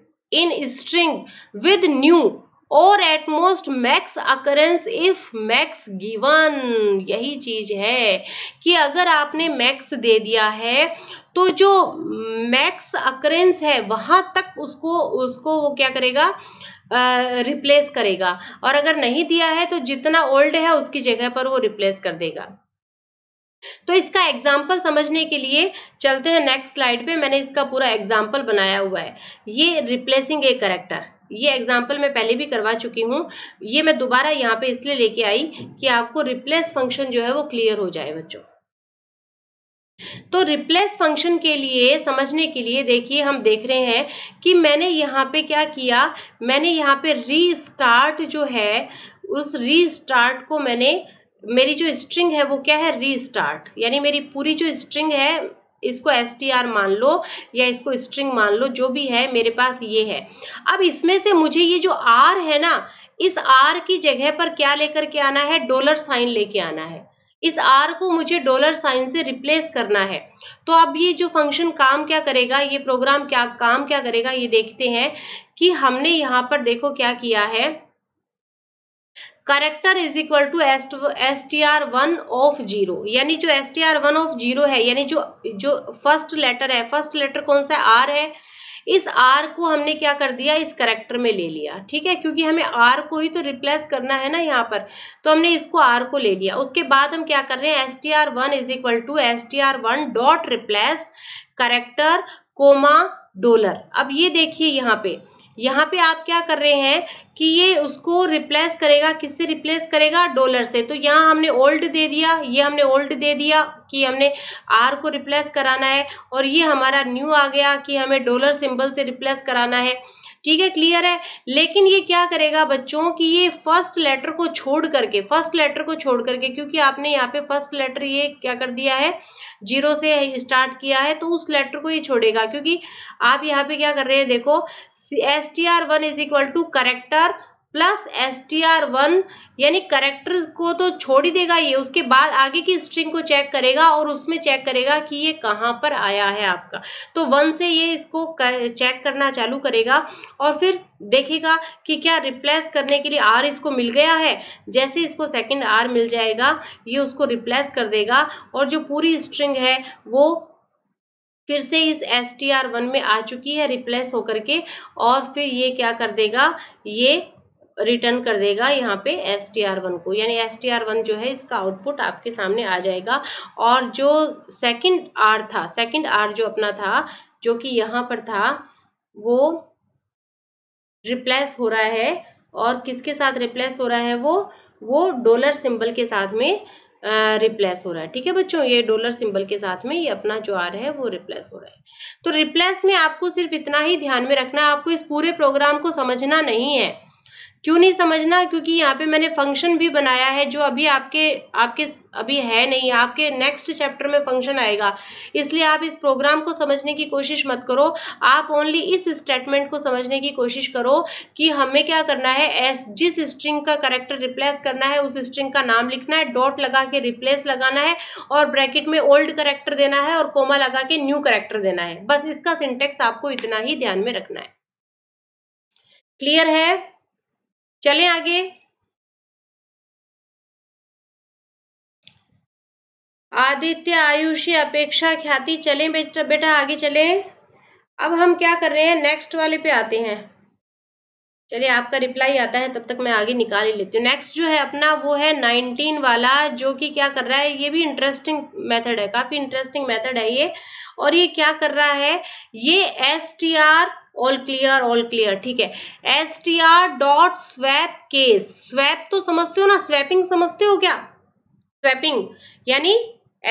in string with new और at most max occurrence if max given. यही चीज है कि अगर आपने मैक्स दे दिया है तो जो मैक्स अकरेंस है वहां तक उसको उसको वो क्या करेगा, रिप्लेस uh, करेगा, और अगर नहीं दिया है तो जितना ओल्ड है उसकी जगह पर वो रिप्लेस कर देगा। तो इसका एग्जाम्पल समझने के लिए चलते हैं नेक्स्ट स्लाइड पे, मैंने इसका पूरा एग्जाम्पल बनाया हुआ है। ये रिप्लेसिंग ए करेक्टर, ये एग्जाम्पल मैं पहले भी करवा चुकी हूँ, ये मैं दोबारा यहाँ पे इसलिए लेके आई कि आपको रिप्लेस फंक्शन जो है वो क्लियर हो जाए बच्चों। तो रिप्लेस फंक्शन के लिए समझने के लिए देखिए हम देख रहे हैं कि मैंने यहाँ पे क्या किया, मैंने यहाँ पे रीस्टार्ट जो है, उस रीस्टार्ट को मैंने, मेरी जो स्ट्रिंग है वो क्या है, रीस्टार्ट, यानी मेरी पूरी जो स्ट्रिंग है, इसको एसटीआर मान लो या इसको स्ट्रिंग मान लो, जो भी है मेरे पास ये है। अब इसमें से मुझे ये जो आर है ना, इस आर की जगह पर क्या लेकर के आना है, डॉलर साइन लेके आना है। इस आर को मुझे डॉलर साइन से रिप्लेस करना है। तो अब ये जो फंक्शन काम क्या करेगा, ये प्रोग्राम क्या काम क्या करेगा, ये देखते हैं कि हमने यहाँ पर देखो क्या किया है, character is equal to S T R one of zero, यानी जो S T R one of zero है, यानी जो जो फर्स्ट लेटर है, फर्स्ट लेटर कौन सा आर है, इस आर को हमने क्या कर दिया, इस करेक्टर में ले लिया। ठीक है, क्योंकि हमें आर को ही तो रिप्लेस करना है ना यहाँ पर, तो हमने इसको आर को ले लिया। उसके बाद हम क्या कर रहे हैं, S T R one is equal to S T R one dot replace character comma dollar. अब ये देखिए यहाँ पे, यहाँ पे आप क्या कर रहे हैं कि ये उसको रिप्लेस करेगा, किससे रिप्लेस करेगा, डॉलर से। तो यहाँ हमने ओल्ड दे दिया, ये हमने ओल्ड दे दिया कि हमने आर को रिप्लेस कराना है, और ये हमारा न्यू आ गया कि हमें डॉलर सिंबल से रिप्लेस कराना है। ठीक है, क्लियर है। लेकिन ये क्या करेगा बच्चों कि ये फर्स्ट लेटर को छोड़ करके फर्स्ट लेटर को छोड़ करके क्योंकि आपने यहाँ पे फर्स्ट लेटर ये क्या कर दिया है, जीरो से स्टार्ट किया है, तो उस लेटर को ये छोड़ेगा। क्योंकि आप यहाँ पे क्या कर रहे हैं, देखो S T R one is equal to character plus S T R one, यानी करेक्टर को तो छोड़ ही देगा ये, उसके बाद आगे की स्ट्रिंग को चेक करेगा और उसमें चेक करेगा कि ये कहाँ पर आया है आपका, तो वन से ये इसको कर, चेक करना चालू करेगा और फिर देखेगा कि क्या रिप्लेस करने के लिए आर इसको मिल गया है। जैसे इसको सेकंड आर मिल जाएगा ये उसको रिप्लेस कर देगा और जो पूरी स्ट्रिंग है वो फिर से इस एस टी आर वन में आ चुकी है रिप्लेस होकर के, और फिर ये क्या कर देगा, ये रिटर्न कर देगा यहाँ पे एस टी आर वन को, यानी एस टी आर वन जो है इसका आउटपुट आपके सामने आ जाएगा। और जो सेकंड आर था, सेकंड आर जो अपना था जो कि यहाँ पर था वो रिप्लेस हो रहा है, और किसके साथ रिप्लेस हो रहा है वो वो डॉलर सिंबल के साथ में रिप्लेस हो रहा है। ठीक है बच्चों, ये डॉलर सिंबल के साथ में ये अपना जो आर है वो रिप्लेस हो रहा है। तो रिप्लेस में आपको सिर्फ इतना ही ध्यान में रखना, आपको इस पूरे प्रोग्राम को समझना नहीं है। क्यों नहीं समझना, क्योंकि यहाँ पे मैंने फंक्शन भी बनाया है जो अभी आपके आपके अभी है नहीं, आपके नेक्स्ट चैप्टर में फंक्शन आएगा, इसलिए आप इस प्रोग्राम को समझने की कोशिश मत करो। आप ओनली इस स्टेटमेंट को समझने की कोशिश करो कि हमें क्या करना है, एस जिस स्ट्रिंग का करेक्टर रिप्लेस करना है उस स्ट्रिंग का नाम लिखना है, डॉट लगा के रिप्लेस लगाना है और ब्रैकेट में ओल्ड करेक्टर देना है और कोमा लगा के न्यू करेक्टर देना है। बस इसका सिंटेक्स आपको इतना ही ध्यान में रखना है। क्लियर है, चलें आगे। आदित्य आयुष अपेक्षा ख्याति, चलें बेटा बेटा आगे चलें। अब हम क्या कर रहे हैं, नेक्स्ट वाले पे आते हैं। चलिए आपका रिप्लाई आता है तब तक मैं आगे निकाल ही लेती हूँ। नेक्स्ट जो है अपना वो है नाइनटीन वाला, जो कि क्या कर रहा है, ये भी इंटरेस्टिंग मेथड है, काफी इंटरेस्टिंग मेथड है ये। और ये क्या कर रहा है, ये S T R all clear all clear, ठीक है, S T R dot swap case. Swap तो समझते हो ना, स्वैपिंग समझते हो क्या, स्वैपिंग यानी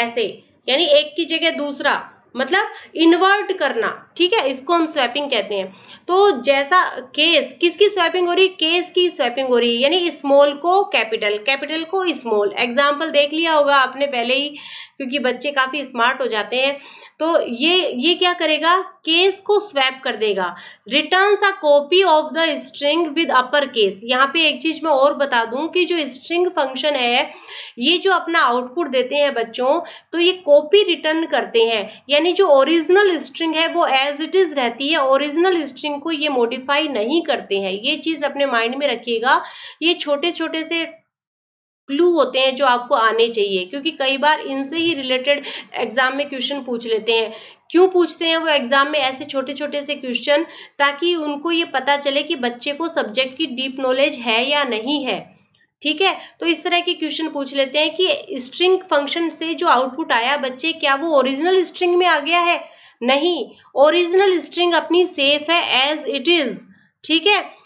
ऐसे, यानी एक की जगह दूसरा, मतलब इन्वर्ट करना, ठीक है, इसको हम स्वैपिंग कहते हैं। तो जैसा केस, किसकी स्वैपिंग हो रही, केस की स्वैपिंग हो रही है, यानी स्मॉल को कैपिटल, कैपिटल को स्मॉल। एग्जाम्पल देख लिया होगा आपने पहले ही, क्योंकि बच्चे काफी स्मार्ट हो जाते हैं। तो ये ये क्या करेगा, केस को स्वैप कर देगा। Returns a copy of the string with upper case. यहाँ पे एक चीज मैं और बता दूं कि जो स्ट्रिंग फंक्शन है ये जो अपना आउटपुट देते हैं बच्चों, तो ये कॉपी रिटर्न करते हैं, यानी जो ओरिजिनल स्ट्रिंग है वो एज इट इज रहती है, ओरिजिनल स्ट्रिंग को ये मॉडिफाई नहीं करते हैं। ये चीज अपने माइंड में रखिएगा। ये छोटे छोटे से क्लू होते हैं जो आपको आने चाहिए, क्योंकि कई बार इनसे ही रिलेटेड एग्जाम में क्वेश्चन पूछ लेते हैं। क्यों पूछते हैं वो एग्जाम में ऐसे छोटे छोटे से क्वेश्चन, ताकि उनको ये पता चले कि बच्चे को सब्जेक्ट की डीप नॉलेज है या नहीं है। ठीक है, तो इस तरह के क्वेश्चन पूछ लेते हैं कि स्ट्रिंग फंक्शन से जो आउटपुट आया बच्चे, क्या वो ओरिजिनल स्ट्रिंग में आ गया है? नहीं, ओरिजिनल स्ट्रिंग अपनी सेफ है एज इट इज। ठीक है,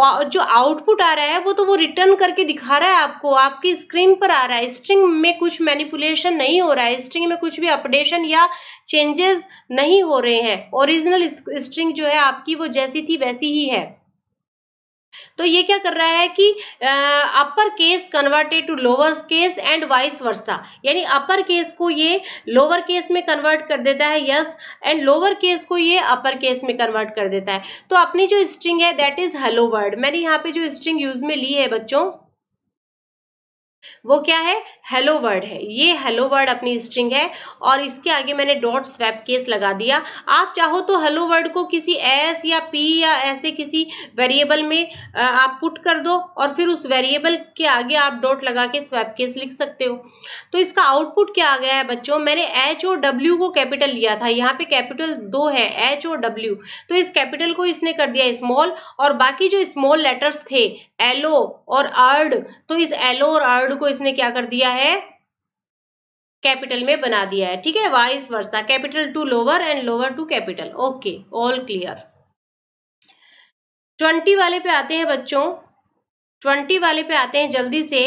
और जो आउटपुट आ रहा है वो तो वो रिटर्न करके दिखा रहा है आपको, आपकी स्क्रीन पर आ रहा है। स्ट्रिंग में कुछ मैनिपुलेशन नहीं हो रहा है, स्ट्रिंग में कुछ भी अपडेशन या चेंजेस नहीं हो रहे हैं। ओरिजिनल स्ट्रिंग जो है आपकी वो जैसी थी वैसी ही है। तो ये क्या कर रहा है कि upper case converted to lower case and vice versa, यानी अपर केस को ये लोअर केस में कन्वर्ट कर देता है, यस, एंड लोअर केस को ये अपर केस में कन्वर्ट कर देता है। तो अपनी जो स्ट्रिंग है दैट इज हेलो वर्ल्ड, मैंने यहाँ पे जो स्ट्रिंग यूज में ली है बच्चों वो क्या है, हेलो वर्ड है, ये हेलो वर्ड अपनी स्ट्रिंग है और इसके आगे मैंने डॉट स्वैप केस लगा दिया। आप चाहो तो हेलो वर्ड को किसी एस या पी या ऐसे किसी वेरिएबल में आप पुट कर दो और फिर उस वेरिएबल के आगे आप डॉट लगा के स्वैप केस लिख सकते हो। तो इसका आउटपुट क्या आ गया है बच्चों, मैंने एच और डब्ल्यू को कैपिटल लिया था, यहाँ पे कैपिटल दो है, एच और डब्ल्यू, तो इस कैपिटल को इसने कर दिया स्मॉल, और बाकी जो स्मॉल लेटर्स थे एलो और अर्ड, तो इस एलो और अर्ड को इसने क्या कर दिया है, कैपिटल में बना दिया है। ठीक है, vice versa, capital to lower and lower to capital. Okay, all clear. Twenty वाले पे आते हैं बच्चों, ट्वेंटी वाले पे आते हैं जल्दी से।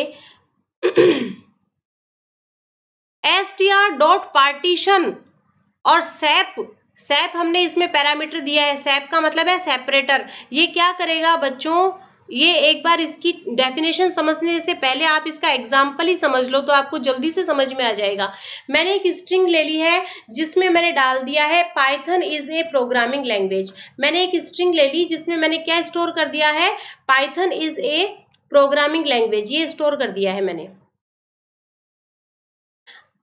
S T R dot partition और सैप सैप हमने इसमें पैरामीटर दिया है, सैप का मतलब है सेपरेटर। ये क्या करेगा बच्चों, ये एक बार इसकी डेफिनेशन समझने से पहले आप इसका एग्जाम्पल ही समझ लो तो आपको जल्दी से समझ में आ जाएगा। मैंने एक स्ट्रिंग ले ली है जिसमें मैंने डाल दिया है Python is a programming language. मैंने एक स्ट्रिंग ले ली जिसमें मैंने क्या स्टोर कर दिया है, Python is a programming language, ये स्टोर कर दिया है मैंने।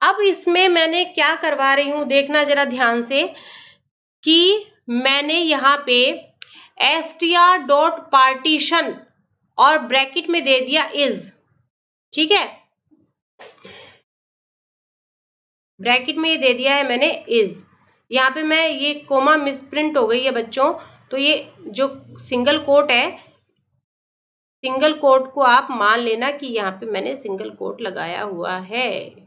अब इसमें मैंने क्या करवा रही हूं, देखना जरा ध्यान से कि मैंने यहाँ पे str डॉट पार्टीशन और ब्रैकेट में दे दिया इज, ठीक है, ब्रैकेट में ये दे दिया है मैंने इज। यहाँ पे मैं ये कोमा मिसप्रिंट हो गई है बच्चों, तो ये जो सिंगल कोट है, सिंगल कोट को आप मान लेना कि यहाँ पे मैंने सिंगल कोट लगाया हुआ है।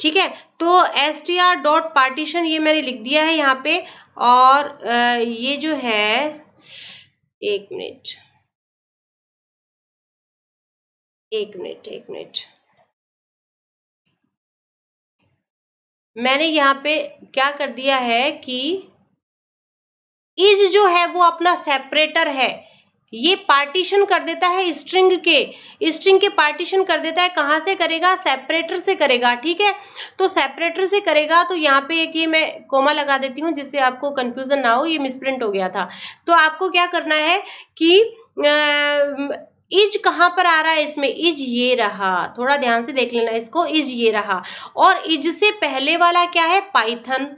ठीक है, तो str डॉट पार्टीशन ये मैंने लिख दिया है यहाँ पे, और ये जो है, एक मिनट एक मिनट एक मिनट मैंने यहाँ पे क्या कर दिया है कि इज जो है वो अपना सेपरेटर है, ये पार्टीशन कर देता है स्ट्रिंग के, स्ट्रिंग के पार्टीशन कर देता है। कहाँ से करेगा, सेपरेटर से करेगा, ठीक है, तो सेपरेटर से करेगा। तो यहाँ पे एक ये मैं कोमा लगा देती हूँ जिससे आपको कंफ्यूजन ना हो, ये मिसप्रिंट हो गया था। तो आपको क्या करना है कि इज कहाँ पर आ रहा है, इसमें इज ये रहा, थोड़ा ध्यान से देख लेना इसको, इज ये रहा, और इज से पहले वाला क्या है, पाइथन,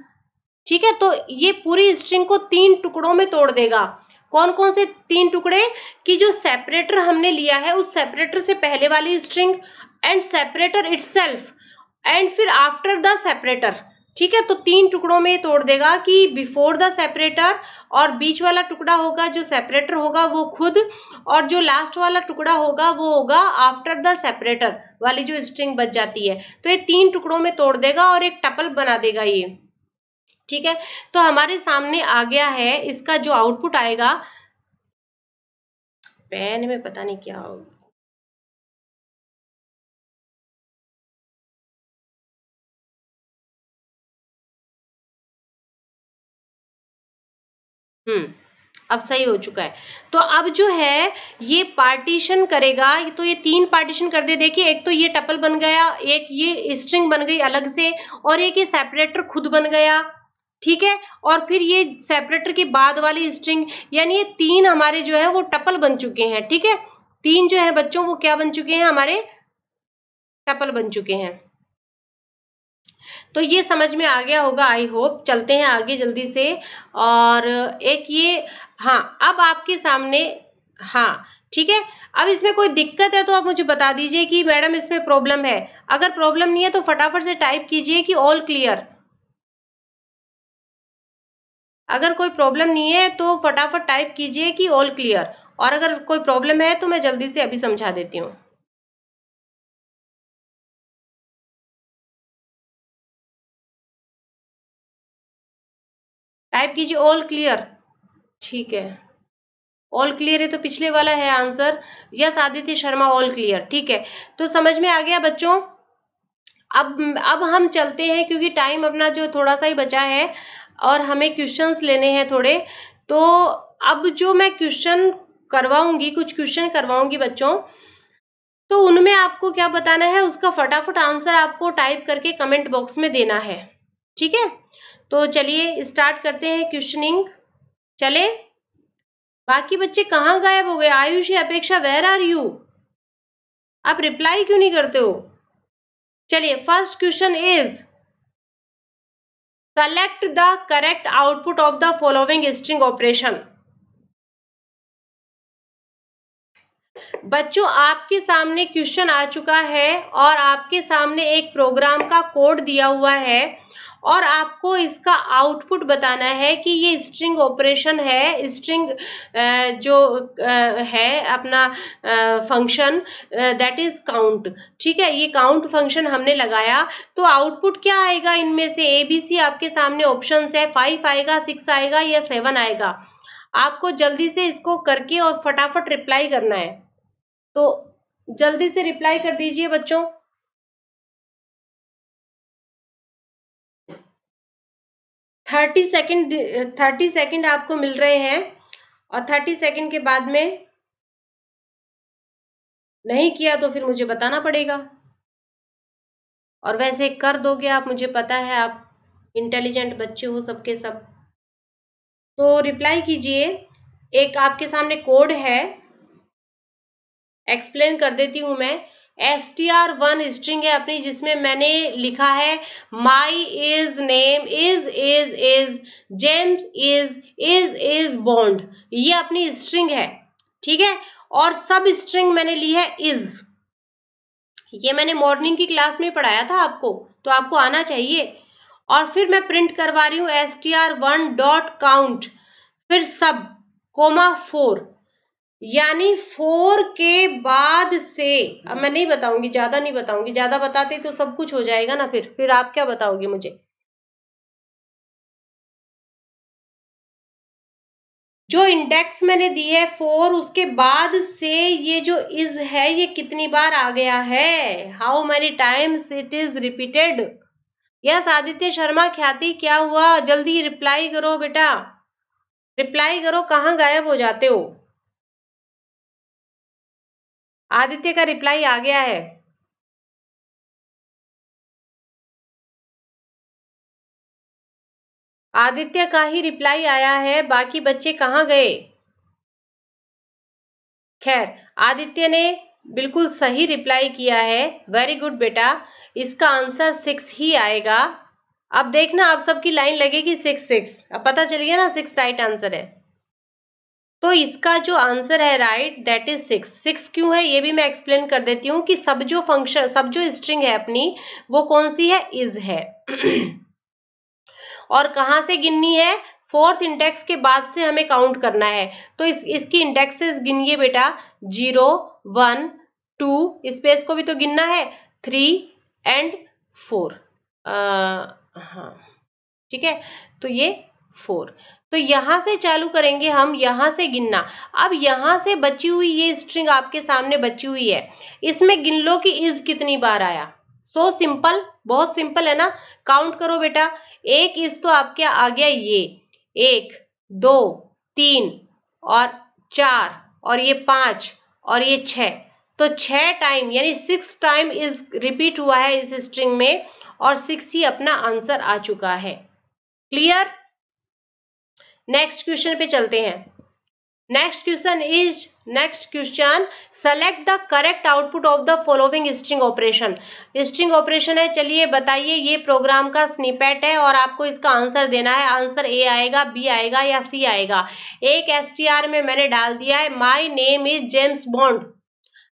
ठीक है। तो ये पूरी स्ट्रिंग को तीन टुकड़ों में तोड़ देगा। कौन कौन से तीन टुकड़े, कि जो सेपरेटर हमने लिया है उस सेपरेटर से पहले वाली string, and separator itself, and फिर आफ्टर द सेपरेटर, ठीक है। तो तीन टुकड़ों में तोड़ देगा कि बिफोर द सेपरेटर, और बीच वाला टुकड़ा होगा जो सेपरेटर होगा वो खुद, और जो लास्ट वाला टुकड़ा होगा वो होगा आफ्टर द सेपरेटर वाली जो स्ट्रिंग बच जाती है। तो ये तीन टुकड़ों में तोड़ देगा और एक टपल बना देगा ये, ठीक है। तो हमारे सामने आ गया है, इसका जो आउटपुट आएगा, पेन में पता नहीं क्या होगा, हम्म अब सही हो चुका है। तो अब जो है ये पार्टीशन करेगा, तो ये तीन पार्टीशन कर दे, देखिए एक तो ये टपल बन गया, एक ये स्ट्रिंग बन गई अलग से, और एक ये सेपरेटर खुद बन गया, ठीक है, और फिर ये सेपरेटर के बाद वाली स्ट्रिंग, यानी ये तीन हमारे जो है वो टपल बन चुके हैं, ठीक है। तीन जो है बच्चों वो क्या बन चुके हैं, हमारे टपल बन चुके हैं। तो ये समझ में आ गया होगा आई होप। चलते हैं आगे जल्दी से, और एक ये, हाँ अब आपके सामने, हाँ ठीक है, अब इसमें कोई दिक्कत है तो आप मुझे बता दीजिए कि मैडम इसमें प्रॉब्लम है। अगर प्रॉब्लम नहीं है तो फटाफट से टाइप कीजिए कि ऑल क्लियर। अगर कोई प्रॉब्लम नहीं है तो फटाफट टाइप कीजिए कि ऑल क्लियर, और अगर कोई प्रॉब्लम है तो मैं जल्दी से अभी समझा देती हूँ। टाइप कीजिए ऑल क्लियर, ठीक है, ऑल क्लियर है तो पिछले वाला है answer, yes Aditya Sharma all clear, ठीक है। तो समझ में आ गया बच्चों। अब अब हम चलते हैं क्योंकि टाइम अपना जो थोड़ा सा ही बचा है और हमें क्वेश्चंस लेने हैं थोड़े। तो अब जो मैं क्वेश्चन करवाऊंगी, कुछ क्वेश्चन करवाऊंगी बच्चों, तो उनमें आपको क्या बताना है उसका फटाफट आंसर आपको टाइप करके कमेंट बॉक्स में देना है, ठीक है। तो चलिए स्टार्ट करते हैं क्वेश्चनिंग। चले, बाकी बच्चे कहाँ गायब हो गए, Ayushi, Apeksha, where are you, आप रिप्लाई क्यों नहीं करते हो। चलिए first question is select the correct output of the following string operation. बच्चों आपके सामने क्वेश्चन आ चुका है और आपके सामने एक प्रोग्राम का कोड दिया हुआ है और आपको इसका आउटपुट बताना है कि ये स्ट्रिंग ऑपरेशन है, स्ट्रिंग जो है अपना फंक्शन दैट इज काउंट, ठीक है, ये काउंट फंक्शन हमने लगाया, तो आउटपुट क्या आएगा इनमें से। ए बी सी आपके सामने ऑप्शंस है, फाइव आएगा, सिक्स आएगा या सेवन आएगा। आपको जल्दी से इसको करके और फटाफट रिप्लाई करना है। तो जल्दी से रिप्लाई कर दीजिए बच्चों। तीस सेकंड तीस सेकंड आपको मिल रहे हैं और तीस सेकंड के बाद में नहीं किया तो फिर मुझे बताना पड़ेगा। और वैसे कर दोगे आप, मुझे पता है आप इंटेलिजेंट बच्चे हो सबके सब। तो रिप्लाई कीजिए। एक आपके सामने कोड है, एक्सप्लेन कर देती हूं मैं। S T R one string है अपनी, जिसमें मैंने लिखा है my is name is is is James is is is Bond, ये अपनी स्ट्रिंग है, ठीक है। और सब स्ट्रिंग मैंने ली है इज, ये मैंने मॉर्निंग की क्लास में पढ़ाया था आपको, तो आपको आना चाहिए। और फिर मैं प्रिंट करवा रही हूँ S T R one dot count, फिर सब कोमा फोर, यानी फोर के बाद से, अब मैं नहीं बताऊंगी, ज्यादा नहीं बताऊंगी, ज्यादा बताते तो सब कुछ हो जाएगा ना, फिर फिर आप क्या बताओगे मुझे। जो इंडेक्स मैंने दी है फोर, उसके बाद से ये जो इज है ये कितनी बार आ गया है, how many times it is repeated. Yes Aditya Sharma Khyati, क्या हुआ, जल्दी रिप्लाई करो बेटा, रिप्लाई करो, कहाँ गायब हो जाते हो। आदित्य का रिप्लाई आ गया है। आदित्य का ही रिप्लाई आया है, बाकी बच्चे कहाँ गए। खैर आदित्य ने बिल्कुल सही रिप्लाई किया है, वेरी गुड बेटा, इसका आंसर सिक्स ही आएगा। अब देखना आप सबकी लाइन लगेगी सिक्स सिक्स, अब पता चल गया ना सिक्स राइट आंसर है। तो इसका जो आंसर है right that is six. Six क्यों है ये भी मैं एक्सप्लेन कर देती हूँ कि सब जो फंक्शन सब जो स्ट्रिंग है अपनी वो कौन सी है, इज है। और कहाँ से गिननी है, फोर्थ इंडेक्स के बाद से हमें काउंट करना है। तो इस इसकी इंडेक्सेस गिनिए बेटा, जीरो वन टू, स्पेस को भी तो गिनना है, थ्री एंड फोर, हाँ ठीक है, तो ये फोर। तो यहां से चालू करेंगे हम, यहां से गिनना। अब यहां से बची हुई ये स्ट्रिंग आपके सामने बची हुई है, इसमें गिन लो कि इज कितनी बार आया। सो सिंपल, बहुत सिंपल है ना, काउंट करो बेटा। एक इज तो आपके आ गया, ये एक दो तीन और चार और ये पांच और ये छह, तो छह टाइम यानी सिक्स टाइम इज रिपीट हुआ है इस स्ट्रिंग में, और सिक्स ही अपना आंसर आ चुका है। क्लियर। नेक्स्ट क्वेश्चन पे चलते हैं। Next question is next question select the correct output of the following string operation. String operation है, चलिए बताइए। ये प्रोग्राम का स्निपेट है और आपको इसका आंसर देना है। आंसर ए आएगा, बी आएगा या सी आएगा। एक एसटीआर में मैंने डाल दिया है my name is James Bond,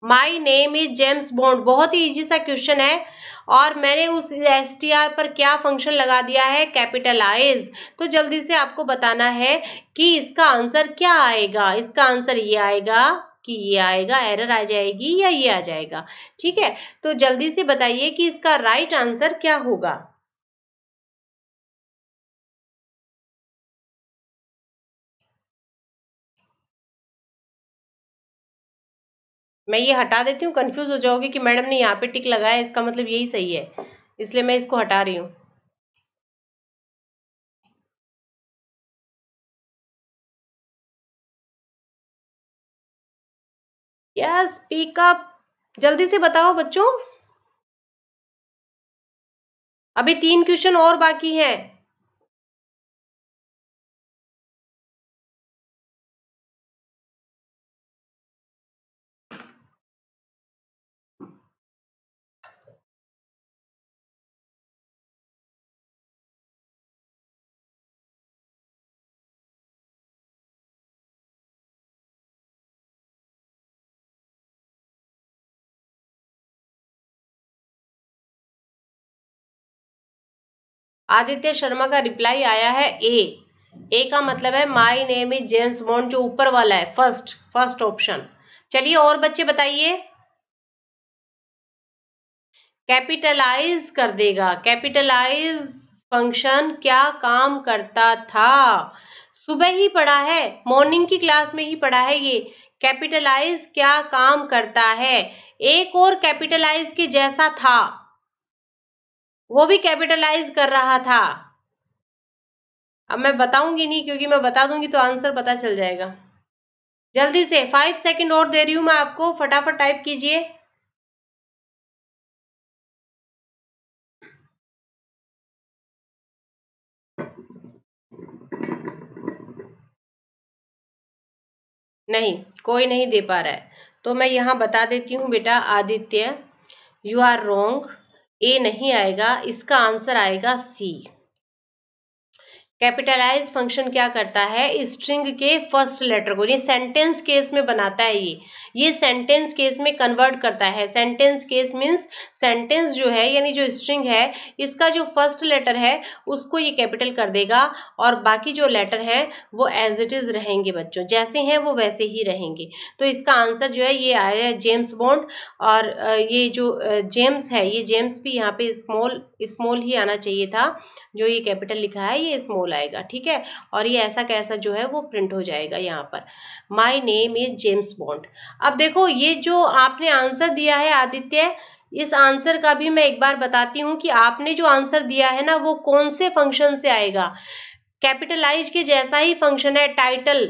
my name is James Bond, बहुत ही इजी सा क्वेश्चन है। और मैंने उस एसटीआर पर क्या फंक्शन लगा दिया है, कैपिटलाइज। तो जल्दी से आपको बताना है कि इसका आंसर क्या आएगा। इसका आंसर ये आएगा कि ये आएगा, एरर आ जाएगी, या ये आ जाएगा, ठीक है। तो जल्दी से बताइए कि इसका राइट आंसर क्या होगा। मैं ये हटा देती हूँ, कंफ्यूज हो जाओगे कि मैडम ने यहाँ पे टिक लगाया, इसका मतलब यही सही है, इसलिए मैं इसको हटा रही हूँ। यस स्पीक अप, जल्दी से बताओ बच्चों, अभी तीन क्वेश्चन और बाकी हैं। आदित्य शर्मा का रिप्लाई आया है ए। ए का मतलब है my name is James Bond, जो ऊपर वाला है, फर्स्ट फर्स्ट ऑप्शन। चलिए और बच्चे बताइए। कैपिटलाइज कर देगा। कैपिटलाइज फंक्शन क्या काम करता था, सुबह ही पढ़ा है, मॉर्निंग की क्लास में ही पढ़ा है ये। कैपिटलाइज क्या काम करता है। एक और कैपिटलाइज के जैसा था, वो भी कैपिटलाइज कर रहा था। अब मैं बताऊंगी नहीं, क्योंकि मैं बता दूंगी तो आंसर पता चल जाएगा। जल्दी से फाइव सेकंड और दे रही हूं मैं आपको, फटाफट टाइप कीजिए। नहीं, कोई नहीं दे पा रहा है तो मैं यहां बता देती हूं। बेटा Aditya, you are wrong, A नहीं आएगा, इसका आंसर आएगा सी। कैपिटलाइज फंक्शन क्या करता है, स्ट्रिंग के फर्स्ट लेटर को, ये सेंटेंस केस में बनाता है, ये ये सेंटेंस केस में कन्वर्ट करता है। सेंटेंस केस मीन्स सेंटेंस जो है, यानी जो स्ट्रिंग है, इसका जो फर्स्ट लेटर है उसको ये कैपिटल कर देगा, और बाकी जो लेटर है वो एज इट इज रहेंगे बच्चों, जैसे हैं वो वैसे ही रहेंगे। तो इसका आंसर जो है ये आया है जेम्स बॉन्ड, और ये जो जेम्स है, ये जेम्स भी यहाँ पे स्मॉल स्मॉल ही आना चाहिए था, जो ये कैपिटल लिखा है ये स्मॉल आएगा, ठीक है। और ये ऐसा कैसा जो है वो प्रिंट हो जाएगा यहाँ पर, my name is James Bond. अब देखो ये जो आपने आंसर दिया है आदित्य, इस आंसर का भी मैं एक बार बताती हूँ कि आपने जो आंसर दिया है ना वो कौन से फंक्शन से आएगा। कैपिटलाइज के जैसा ही फंक्शन है, टाइटल,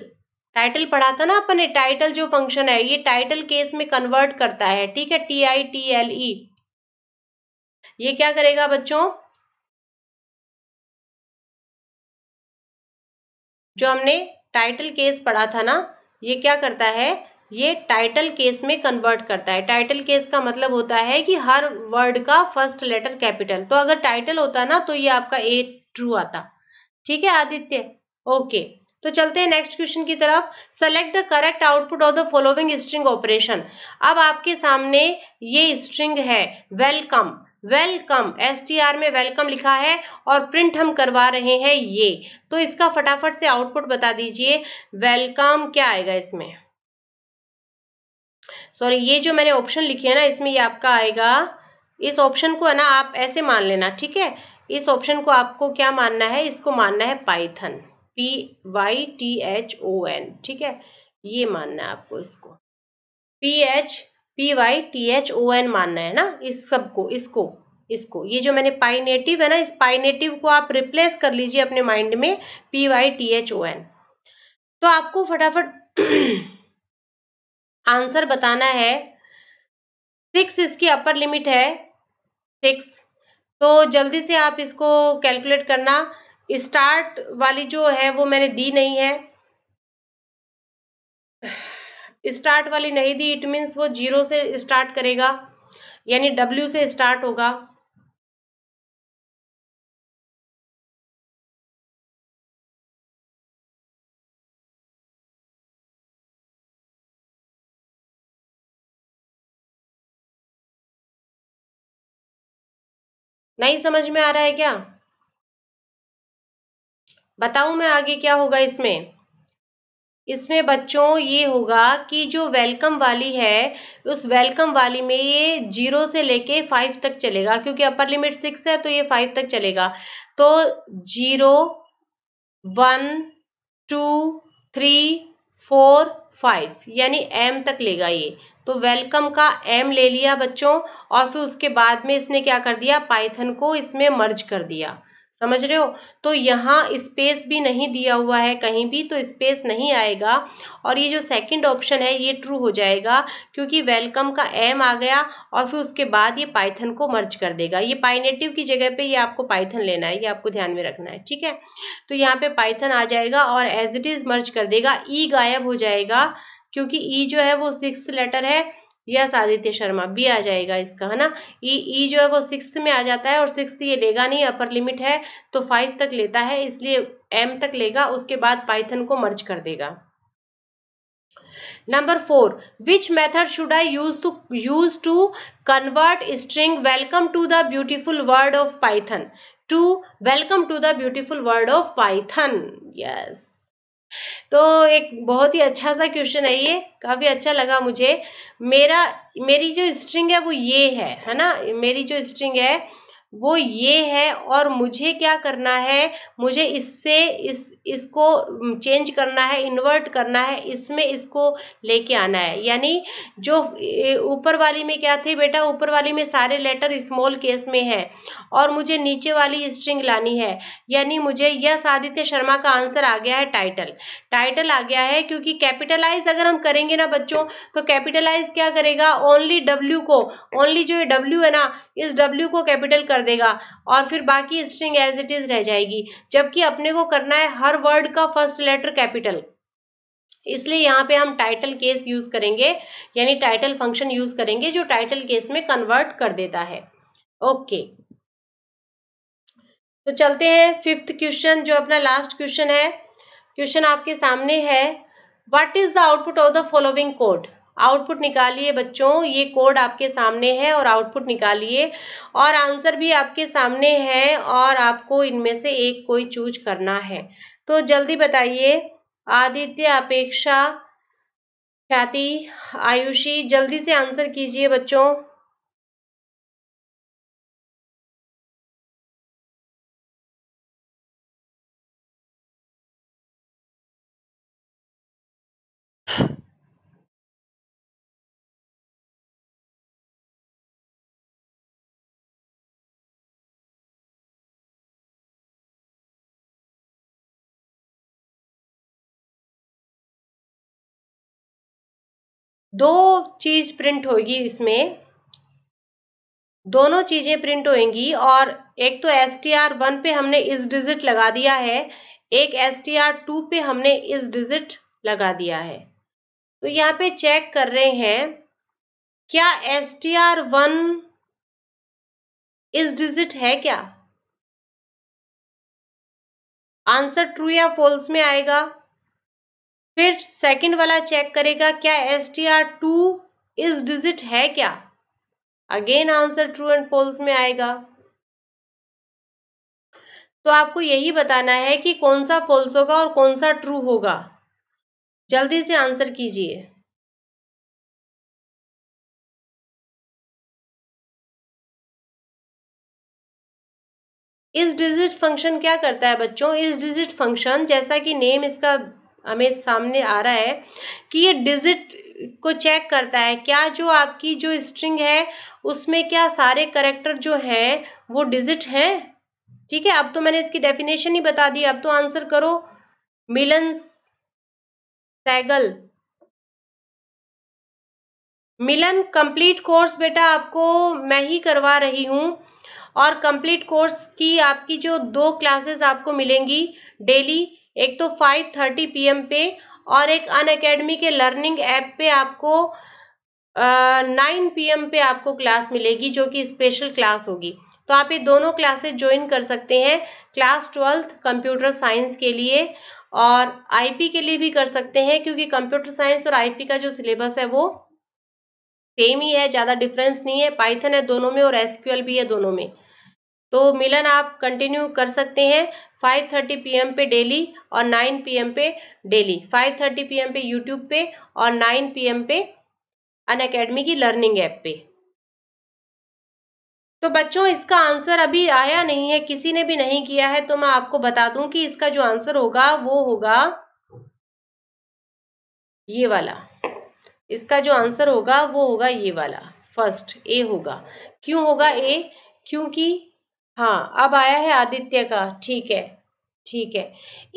टाइटल पढ़ा था ना अपने, टाइटल जो फंक्शन है ये टाइटल केस में कन्वर्ट करता है, ठीक है, T I T L E. ये क्या करेगा बच्चों, जो हमने टाइटल केस पढ़ा था ना, ये क्या करता है, ये टाइटल केस में कन्वर्ट करता है। टाइटल केस का मतलब होता है कि हर वर्ड का फर्स्ट लेटर कैपिटल। तो अगर टाइटल होता ना तो ये आपका ए ट्रू आता, ठीक है आदित्य, ओके। तो चलते हैं नेक्स्ट क्वेश्चन की तरफ। Select the correct output of the following string operation. अब आपके सामने ये स्ट्रिंग है welcome, welcome S T R में वेलकम लिखा है, और प्रिंट हम करवा रहे हैं ये। तो इसका फटाफट से आउटपुट बता दीजिए, वेलकम क्या आएगा इसमें। सॉरी, ये जो मैंने ऑप्शन लिखे है ना इसमें ये आपका आएगा। इस ऑप्शन को है ना आप ऐसे मान लेना, ठीक है, इस ऑप्शन को आपको क्या मानना है, इसको मानना है Python, P Y T H O N, ठीक है, ये मानना है आपको, इसको P H P Y T H O N मानना है ना, इस सबको, इसको इसको ये जो मैंने पाई नेटिव है ना, इस पाई नेटिव को आप रिप्लेस कर लीजिए अपने माइंड में, P Y T H O N. तो आपको फटाफट आंसर बताना है। सिक्स इसकी अपर लिमिट है, सिक्स। तो जल्दी से आप इसको कैलकुलेट करना। स्टार्ट वाली जो है वो मैंने दी नहीं है, स्टार्ट वाली नहीं दी, इट मीन्स वो जीरो से स्टार्ट करेगा, यानी डब्ल्यू से स्टार्ट होगा। नहीं समझ में आ रहा है क्या, बताऊं मैं आगे क्या होगा इसमें। इसमें बच्चों ये होगा कि जो वेलकम वाली है, उस वेलकम वाली में ये जीरो से लेके फाइव तक चलेगा, क्योंकि अपर लिमिट सिक्स है तो ये फाइव तक चलेगा। तो zero, one, two, three, four, five, यानी एम तक लेगा ये। तो वेलकम का एम ले लिया बच्चों, और फिर उसके बाद में इसने क्या कर दिया, पाइथन को इसमें मर्ज कर दिया, समझ रहे हो। तो यहाँ स्पेस भी नहीं दिया हुआ है कहीं भी, तो स्पेस नहीं आएगा, और ये जो सेकंड ऑप्शन है ये ट्रू हो जाएगा, क्योंकि वेलकम का एम आ गया और फिर उसके बाद ये पाइथन को मर्ज कर देगा। ये पाइनेटिव की जगह पे ये आपको पाइथन लेना है, ये आपको ध्यान में रखना है, ठीक है। तो यहाँ पे पाइथन आ जाएगा और एज इट इज मर्ज कर देगा, ई गायब हो जाएगा, क्योंकि ई जो है वो सिक्स्थ लेटर है। यस आदित्य शर्मा, बी आ जाएगा इसका, है ना। ई ई जो है वो सिक्स्थ में आ जाता है, और सिक्स्थ ये लेगा नहीं, अपर लिमिट है तो फाइव तक लेता है, इसलिए एम तक लेगा, उसके बाद पाइथन को मर्ज कर देगा। Number four, which method should I use to use to convert string welcome to the beautiful word of Python to welcome to the beautiful word of Python. Yes, तो एक बहुत ही अच्छा सा क्वेश्चन है ये, काफी अच्छा लगा मुझे। मेरा मेरी जो स्ट्रिंग है वो ये है है ना, मेरी जो स्ट्रिंग है वो ये है, और मुझे क्या करना है, मुझे इससे इस इसको चेंज करना है, इन्वर्ट करना है, इसमें इसको लेके आना है। यानी जो ऊपर वाली में क्या थी बेटा, ऊपर वाली में सारे लेटर स्मॉल केस में है और मुझे नीचे वाली स्ट्रिंग लानी है। यानी मुझे यस आदित्य शर्मा का आंसर आ गया है टाइटल, टाइटल आ गया है, क्योंकि कैपिटलाइज अगर हम करेंगे ना बच्चों, तो कैपिटलाइज क्या करेगा, ओनली डब्ल्यू को, ओनली जो डब्ल्यू है ना, इस डब्ल्यू को कैपिटल कर देगा और फिर बाकी स्ट्रिंग एज इट इज रह जाएगी। जबकि अपने को करना है हर वर्ड का फर्स्ट लेटर कैपिटल, इसलिए यहाँ पे हम टाइटल केस यूज करेंगे, यानी टाइटल फंक्शन यूज करेंगे जो टाइटल केस में कन्वर्ट कर देता है। ओके, तो चलते हैं फिफ्थ क्वेश्चन, जो अपना लास्ट क्वेश्चन है। क्वेश्चन आपके सामने है, what is the output of the following code. Output निकालिए बच्चों, ये कोड आपके सामने है और आउटपुट निकालिए, और आंसर भी आपके सामने है और आपको इनमें से एक कोई चूज करना है। तो जल्दी बताइए आदित्य, अपेक्षा, ख्याति, आयुषी, जल्दी से आंसर कीजिए बच्चों। दो चीज प्रिंट होगी इसमें, दोनों चीजें प्रिंट होंगी, और एक तो एस टी आर वन पे हमने इस डिजिट लगा दिया है, एक एस टी आर टू पे हमने इस डिजिट लगा दिया है। तो यहाँ पे चेक कर रहे हैं क्या S T R one is digit है क्या, आंसर ट्रू या फॉल्स में आएगा। फिर सेकंड वाला चेक करेगा क्या S T R two is digit है क्या, again answer true and false में आएगा। तो आपको यही बताना है कि कौन सा फॉल्स होगा और कौन सा ट्रू होगा, जल्दी से आंसर कीजिए। इस डिजिट फंक्शन क्या करता है बच्चों, इस डिजिट फंक्शन, जैसा कि नेम इसका हमें सामने आ रहा है कि ये डिजिट को चेक करता है क्या जो आपकी जो स्ट्रिंग है उसमें क्या सारे कैरेक्टर जो हैं वो डिजिट हैं। ठीक है, अब तो मैंने इसकी डेफिनेशन ही बता दी, अब तो आंसर करो। मिलन सैगल, मिलन कंप्लीट कोर्स बेटा आपको मैं ही करवा रही हूं, और कंप्लीट कोर्स की आपकी जो दो क्लासेस आपको मिलेंगी डेली, एक तो फाइव थर्टी पी एम पे और एक अनअकैडमी के लर्निंग ऐप पे आपको नाइन पी एम पे आपको क्लास मिलेगी जो कि स्पेशल क्लास होगी। तो आप ये दोनों क्लासेस ज्वाइन कर सकते हैं, क्लास ट्वेल्थ कंप्यूटर साइंस के लिए और आईपी के लिए भी कर सकते हैं, क्योंकि कंप्यूटर साइंस और आईपी का जो सिलेबस है वो सेम ही है, ज़्यादा डिफरेंस नहीं है। पाइथन है दोनों में और एसक्यूएल भी है दोनों में। तो मिलन आप कंटिन्यू कर सकते हैं फाइव थर्टी पी एम पे डेली और नाइन पी एम पे daily, five thirty P M पे यूट्यूब पे और नाइन पी एम पे अनअकैडमी की लर्निंग ऐप पे। तो बच्चों इसका आंसर अभी आया नहीं है, किसी ने भी नहीं किया है, तो मैं आपको बता दूं कि इसका जो आंसर होगा वो होगा ये वाला, इसका जो आंसर होगा वो होगा ये वाला, फर्स्ट ए होगा। क्यों होगा ए, क्योंकि हाँ अब आया है आदित्य का, ठीक है ठीक है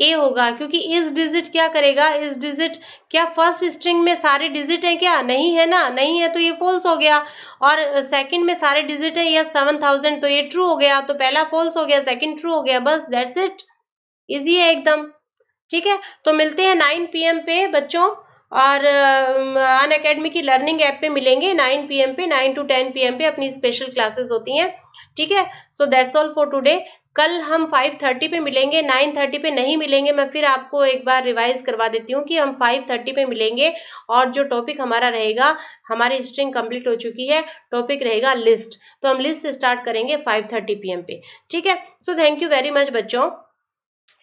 ए होगा, क्योंकि इस डिजिट क्या करेगा, इस डिजिट क्या फर्स्ट स्ट्रिंग में सारे डिजिट है क्या, नहीं है ना, नहीं है तो ये फॉल्स हो गया, और सेकंड में सारे डिजिट है या सेवन थाउजेंड तो ये ट्रू हो गया, तो पहला फॉल्स हो गया, सेकंड ट्रू हो गया, बस दैट्स इट, इजी है एकदम। ठीक है, तो मिलते हैं नाइन पी एम पे बच्चों, और अनअकैडमी की लर्निंग ऐप पे मिलेंगे नाइन पी एम पे, nine to ten P M पे अपनी स्पेशल क्लासेस होती हैं। ठीक है, so that's all for today. कल हम फाइव थर्टी पे मिलेंगे, नाइन थर्टी पे नहीं मिलेंगे, मैं फिर आपको एक बार रिवाइज करवा देती हूँ कि हम फाइव थर्टी पे मिलेंगे, और जो टॉपिक हमारा रहेगा, हमारी स्ट्रिंग कंप्लीट हो चुकी है, टॉपिक रहेगा लिस्ट, तो हम लिस्ट स्टार्ट करेंगे फाइव थर्टी पी एम पे। ठीक है, so thank you very much बच्चों।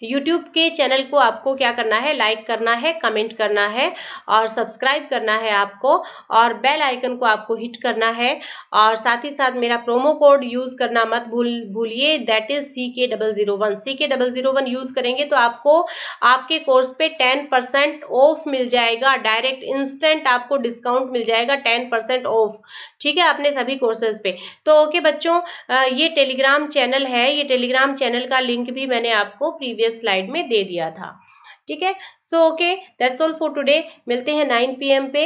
यूट्यूब के चैनल को आपको क्या करना है, लाइक करना है, कमेंट करना है और सब्सक्राइब करना है आपको, और बेल आइकन को आपको हिट करना है। और साथ ही साथ मेरा प्रोमो कोड यूज़ करना मत भूल भूलिए, that is C K double zero one. C K double zero one use करेंगे तो आपको आपके कोर्स पे टेन परसेंट ऑफ मिल जाएगा, डायरेक्ट इंस्टेंट आपको डिस्काउंट मिल जाएगा टेन परसेंट ऑफ, ठीक है, अपने सभी कोर्सेज पे। तो ओके बच्चों, ये टेलीग्राम चैनल है, ये टेलीग्राम चैनल का लिंक भी मैंने आपको प्रीवियस स्लाइड में दे दिया था, ठीक है। So okay, that's all for today. मिलते हैं नाइन पी एम पे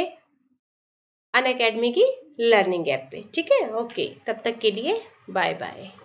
अनअकैडमी की लर्निंग ऐप पे, ठीक है। ओके, तब तक के लिए बाय बाय।